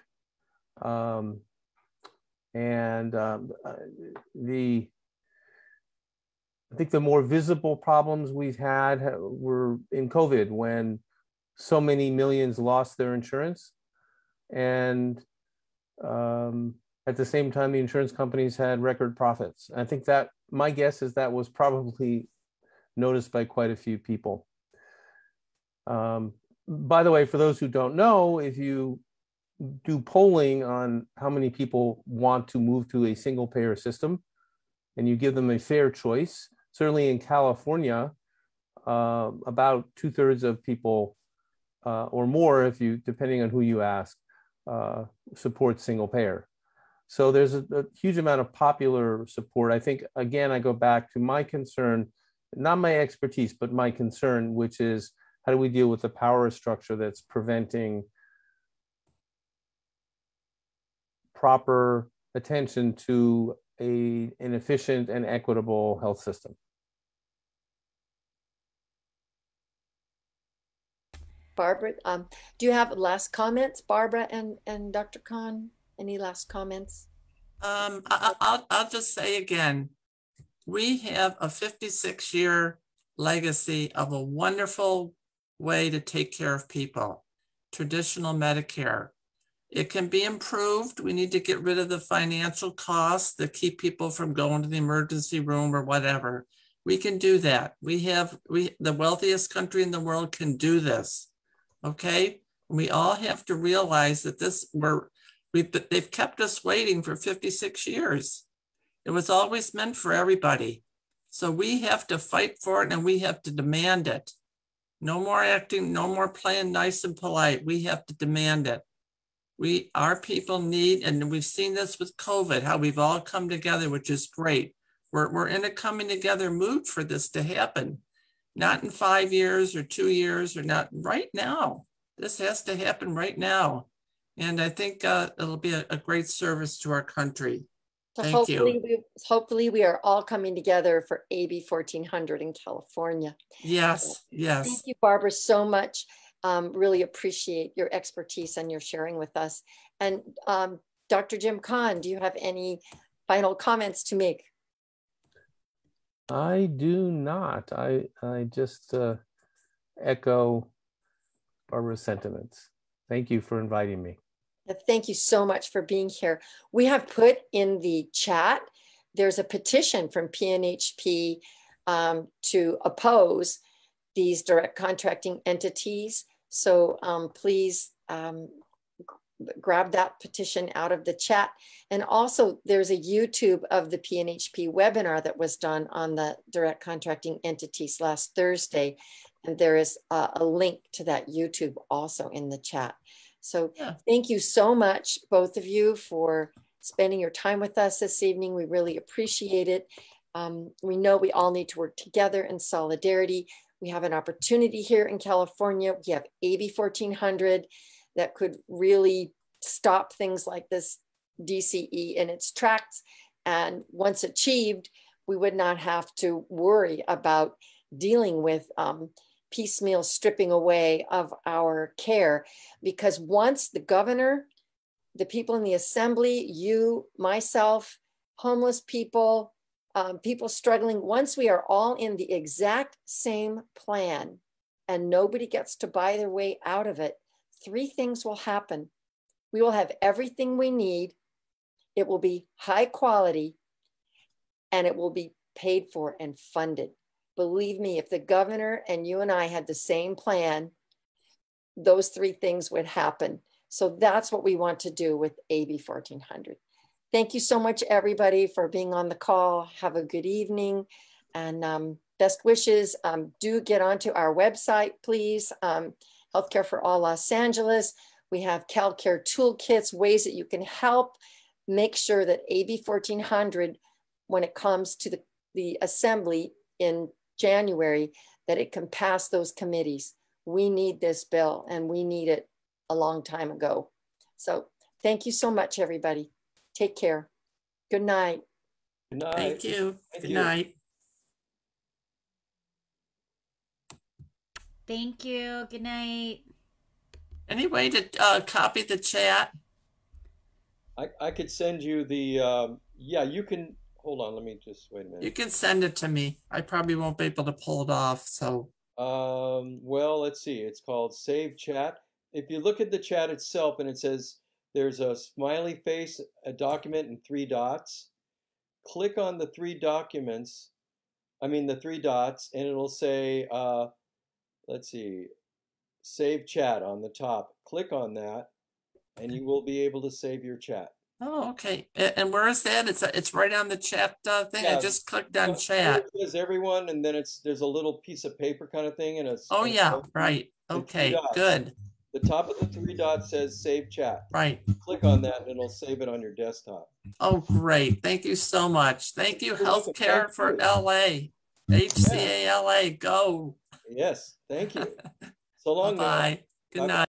Um, and um, the, I think the more visible problems we've had were in COVID, when so many millions lost their insurance. And um, at the same time, the insurance companies had record profits. I think that, my guess is that was probably noticed by quite a few people. Um, by the way, for those who don't know, if you do polling on how many people want to move to a single payer system, and you give them a fair choice, certainly in California, uh, about two thirds of people uh, or more, if you, depending on who you ask, uh, support single payer. So there's a, a huge amount of popular support. I think, again, I go back to my concern, not my expertise, but my concern, which is how do we deal with the power structure that's preventing proper attention to a, an efficient and equitable health system? Barbara, um, do you have last comments, Barbara and, and Doctor Kahn? Any last comments? Um, I, I'll, I'll just say again, we have a fifty-six year legacy of a wonderful way to take care of people, traditional Medicare. It can be improved. We need to get rid of the financial costs that keep people from going to the emergency room or whatever. We can do that. We have, we, the wealthiest country in the world can do this, okay? We all have to realize that this, we're, We've, they've kept us waiting for fifty-six years. It was always meant for everybody. So we have to fight for it, and we have to demand it. No more acting, no more playing nice and polite. We have to demand it. We, our people need, and we've seen this with COVID, how we've all come together, which is great. We're, we're in a coming together mood for this to happen. Not in five years or two years or not right now. This has to happen right now. And I think uh, it'll be a, a great service to our country. So Thank hopefully you. We, hopefully we are all coming together for A B fourteen hundred in California. Yes, so, yes. Thank you, Barbara, so much. Um, really appreciate your expertise and your sharing with us. And um, Doctor Jim Kahn, do you have any final comments to make? I do not. I, I just uh, echo Barbara's sentiments. Thank you for inviting me. Thank you so much for being here. We have put in the chat, there's a petition from P N H P um, to oppose these direct contracting entities. So um, please um, grab that petition out of the chat. And also there's a YouTube of the P N H P webinar that was done on the direct contracting entities last Thursday. And there is uh, a link to that YouTube also in the chat. So yeah. Thank you so much, both of you, for spending your time with us this evening. We really appreciate it. Um, we know we all need to work together in solidarity. We have an opportunity here in California. We have A B fourteen hundred that could really stop things like this D C E in its tracks. And once achieved, we would not have to worry about dealing with um, piecemeal stripping away of our care, because once the governor, the people in the assembly, you, myself, homeless people, um, people struggling, once we are all in the exact same plan and nobody gets to buy their way out of it, three things will happen. We will have everything we need, it will be high quality, and it will be paid for and funded. Believe me, if the governor and you and I had the same plan, those three things would happen. So that's what we want to do with A B fourteen hundred. Thank you so much, everybody, for being on the call. Have a good evening, and um, best wishes. Um, do get onto our website, please. Um, Healthcare for All Los Angeles. We have Calcare toolkits, ways that you can help make sure that A B fourteen hundred, when it comes to the, the assembly in January, that it can pass those committees. We need this bill, and we need it a long time ago. So thank you so much, everybody. Take care. Good night. Good night. Thank you. Thank Good you. night. Thank you. Good night. Any way to uh, copy the chat? I, I could send you the, um, yeah, you can, hold on, let me just, wait a minute. You can send it to me. I probably won't be able to pull it off, so. Um, well, let's see, it's called Save Chat. If you look at the chat itself, and it says, there's a smiley face, a document, and three dots. Click on the three documents, I mean the three dots, and it'll say, uh, let's see, Save Chat on the top. Click on that, and you will be able to save your chat. Oh, okay. And where is that? It's it's right on the chat uh, thing. Yeah. I just clicked on so chat. It says everyone, and then it's there's a little piece of paper kind of thing, and it's. Oh and yeah, right. Okay, good. The top of the three dots says Save Chat. Right. Click on that, and it'll save it on your desktop. Oh, great! Thank you so much. Thank you, Healthcare for L A, H C A L A. Go. Yes. Thank you. So long. Bye. Good night.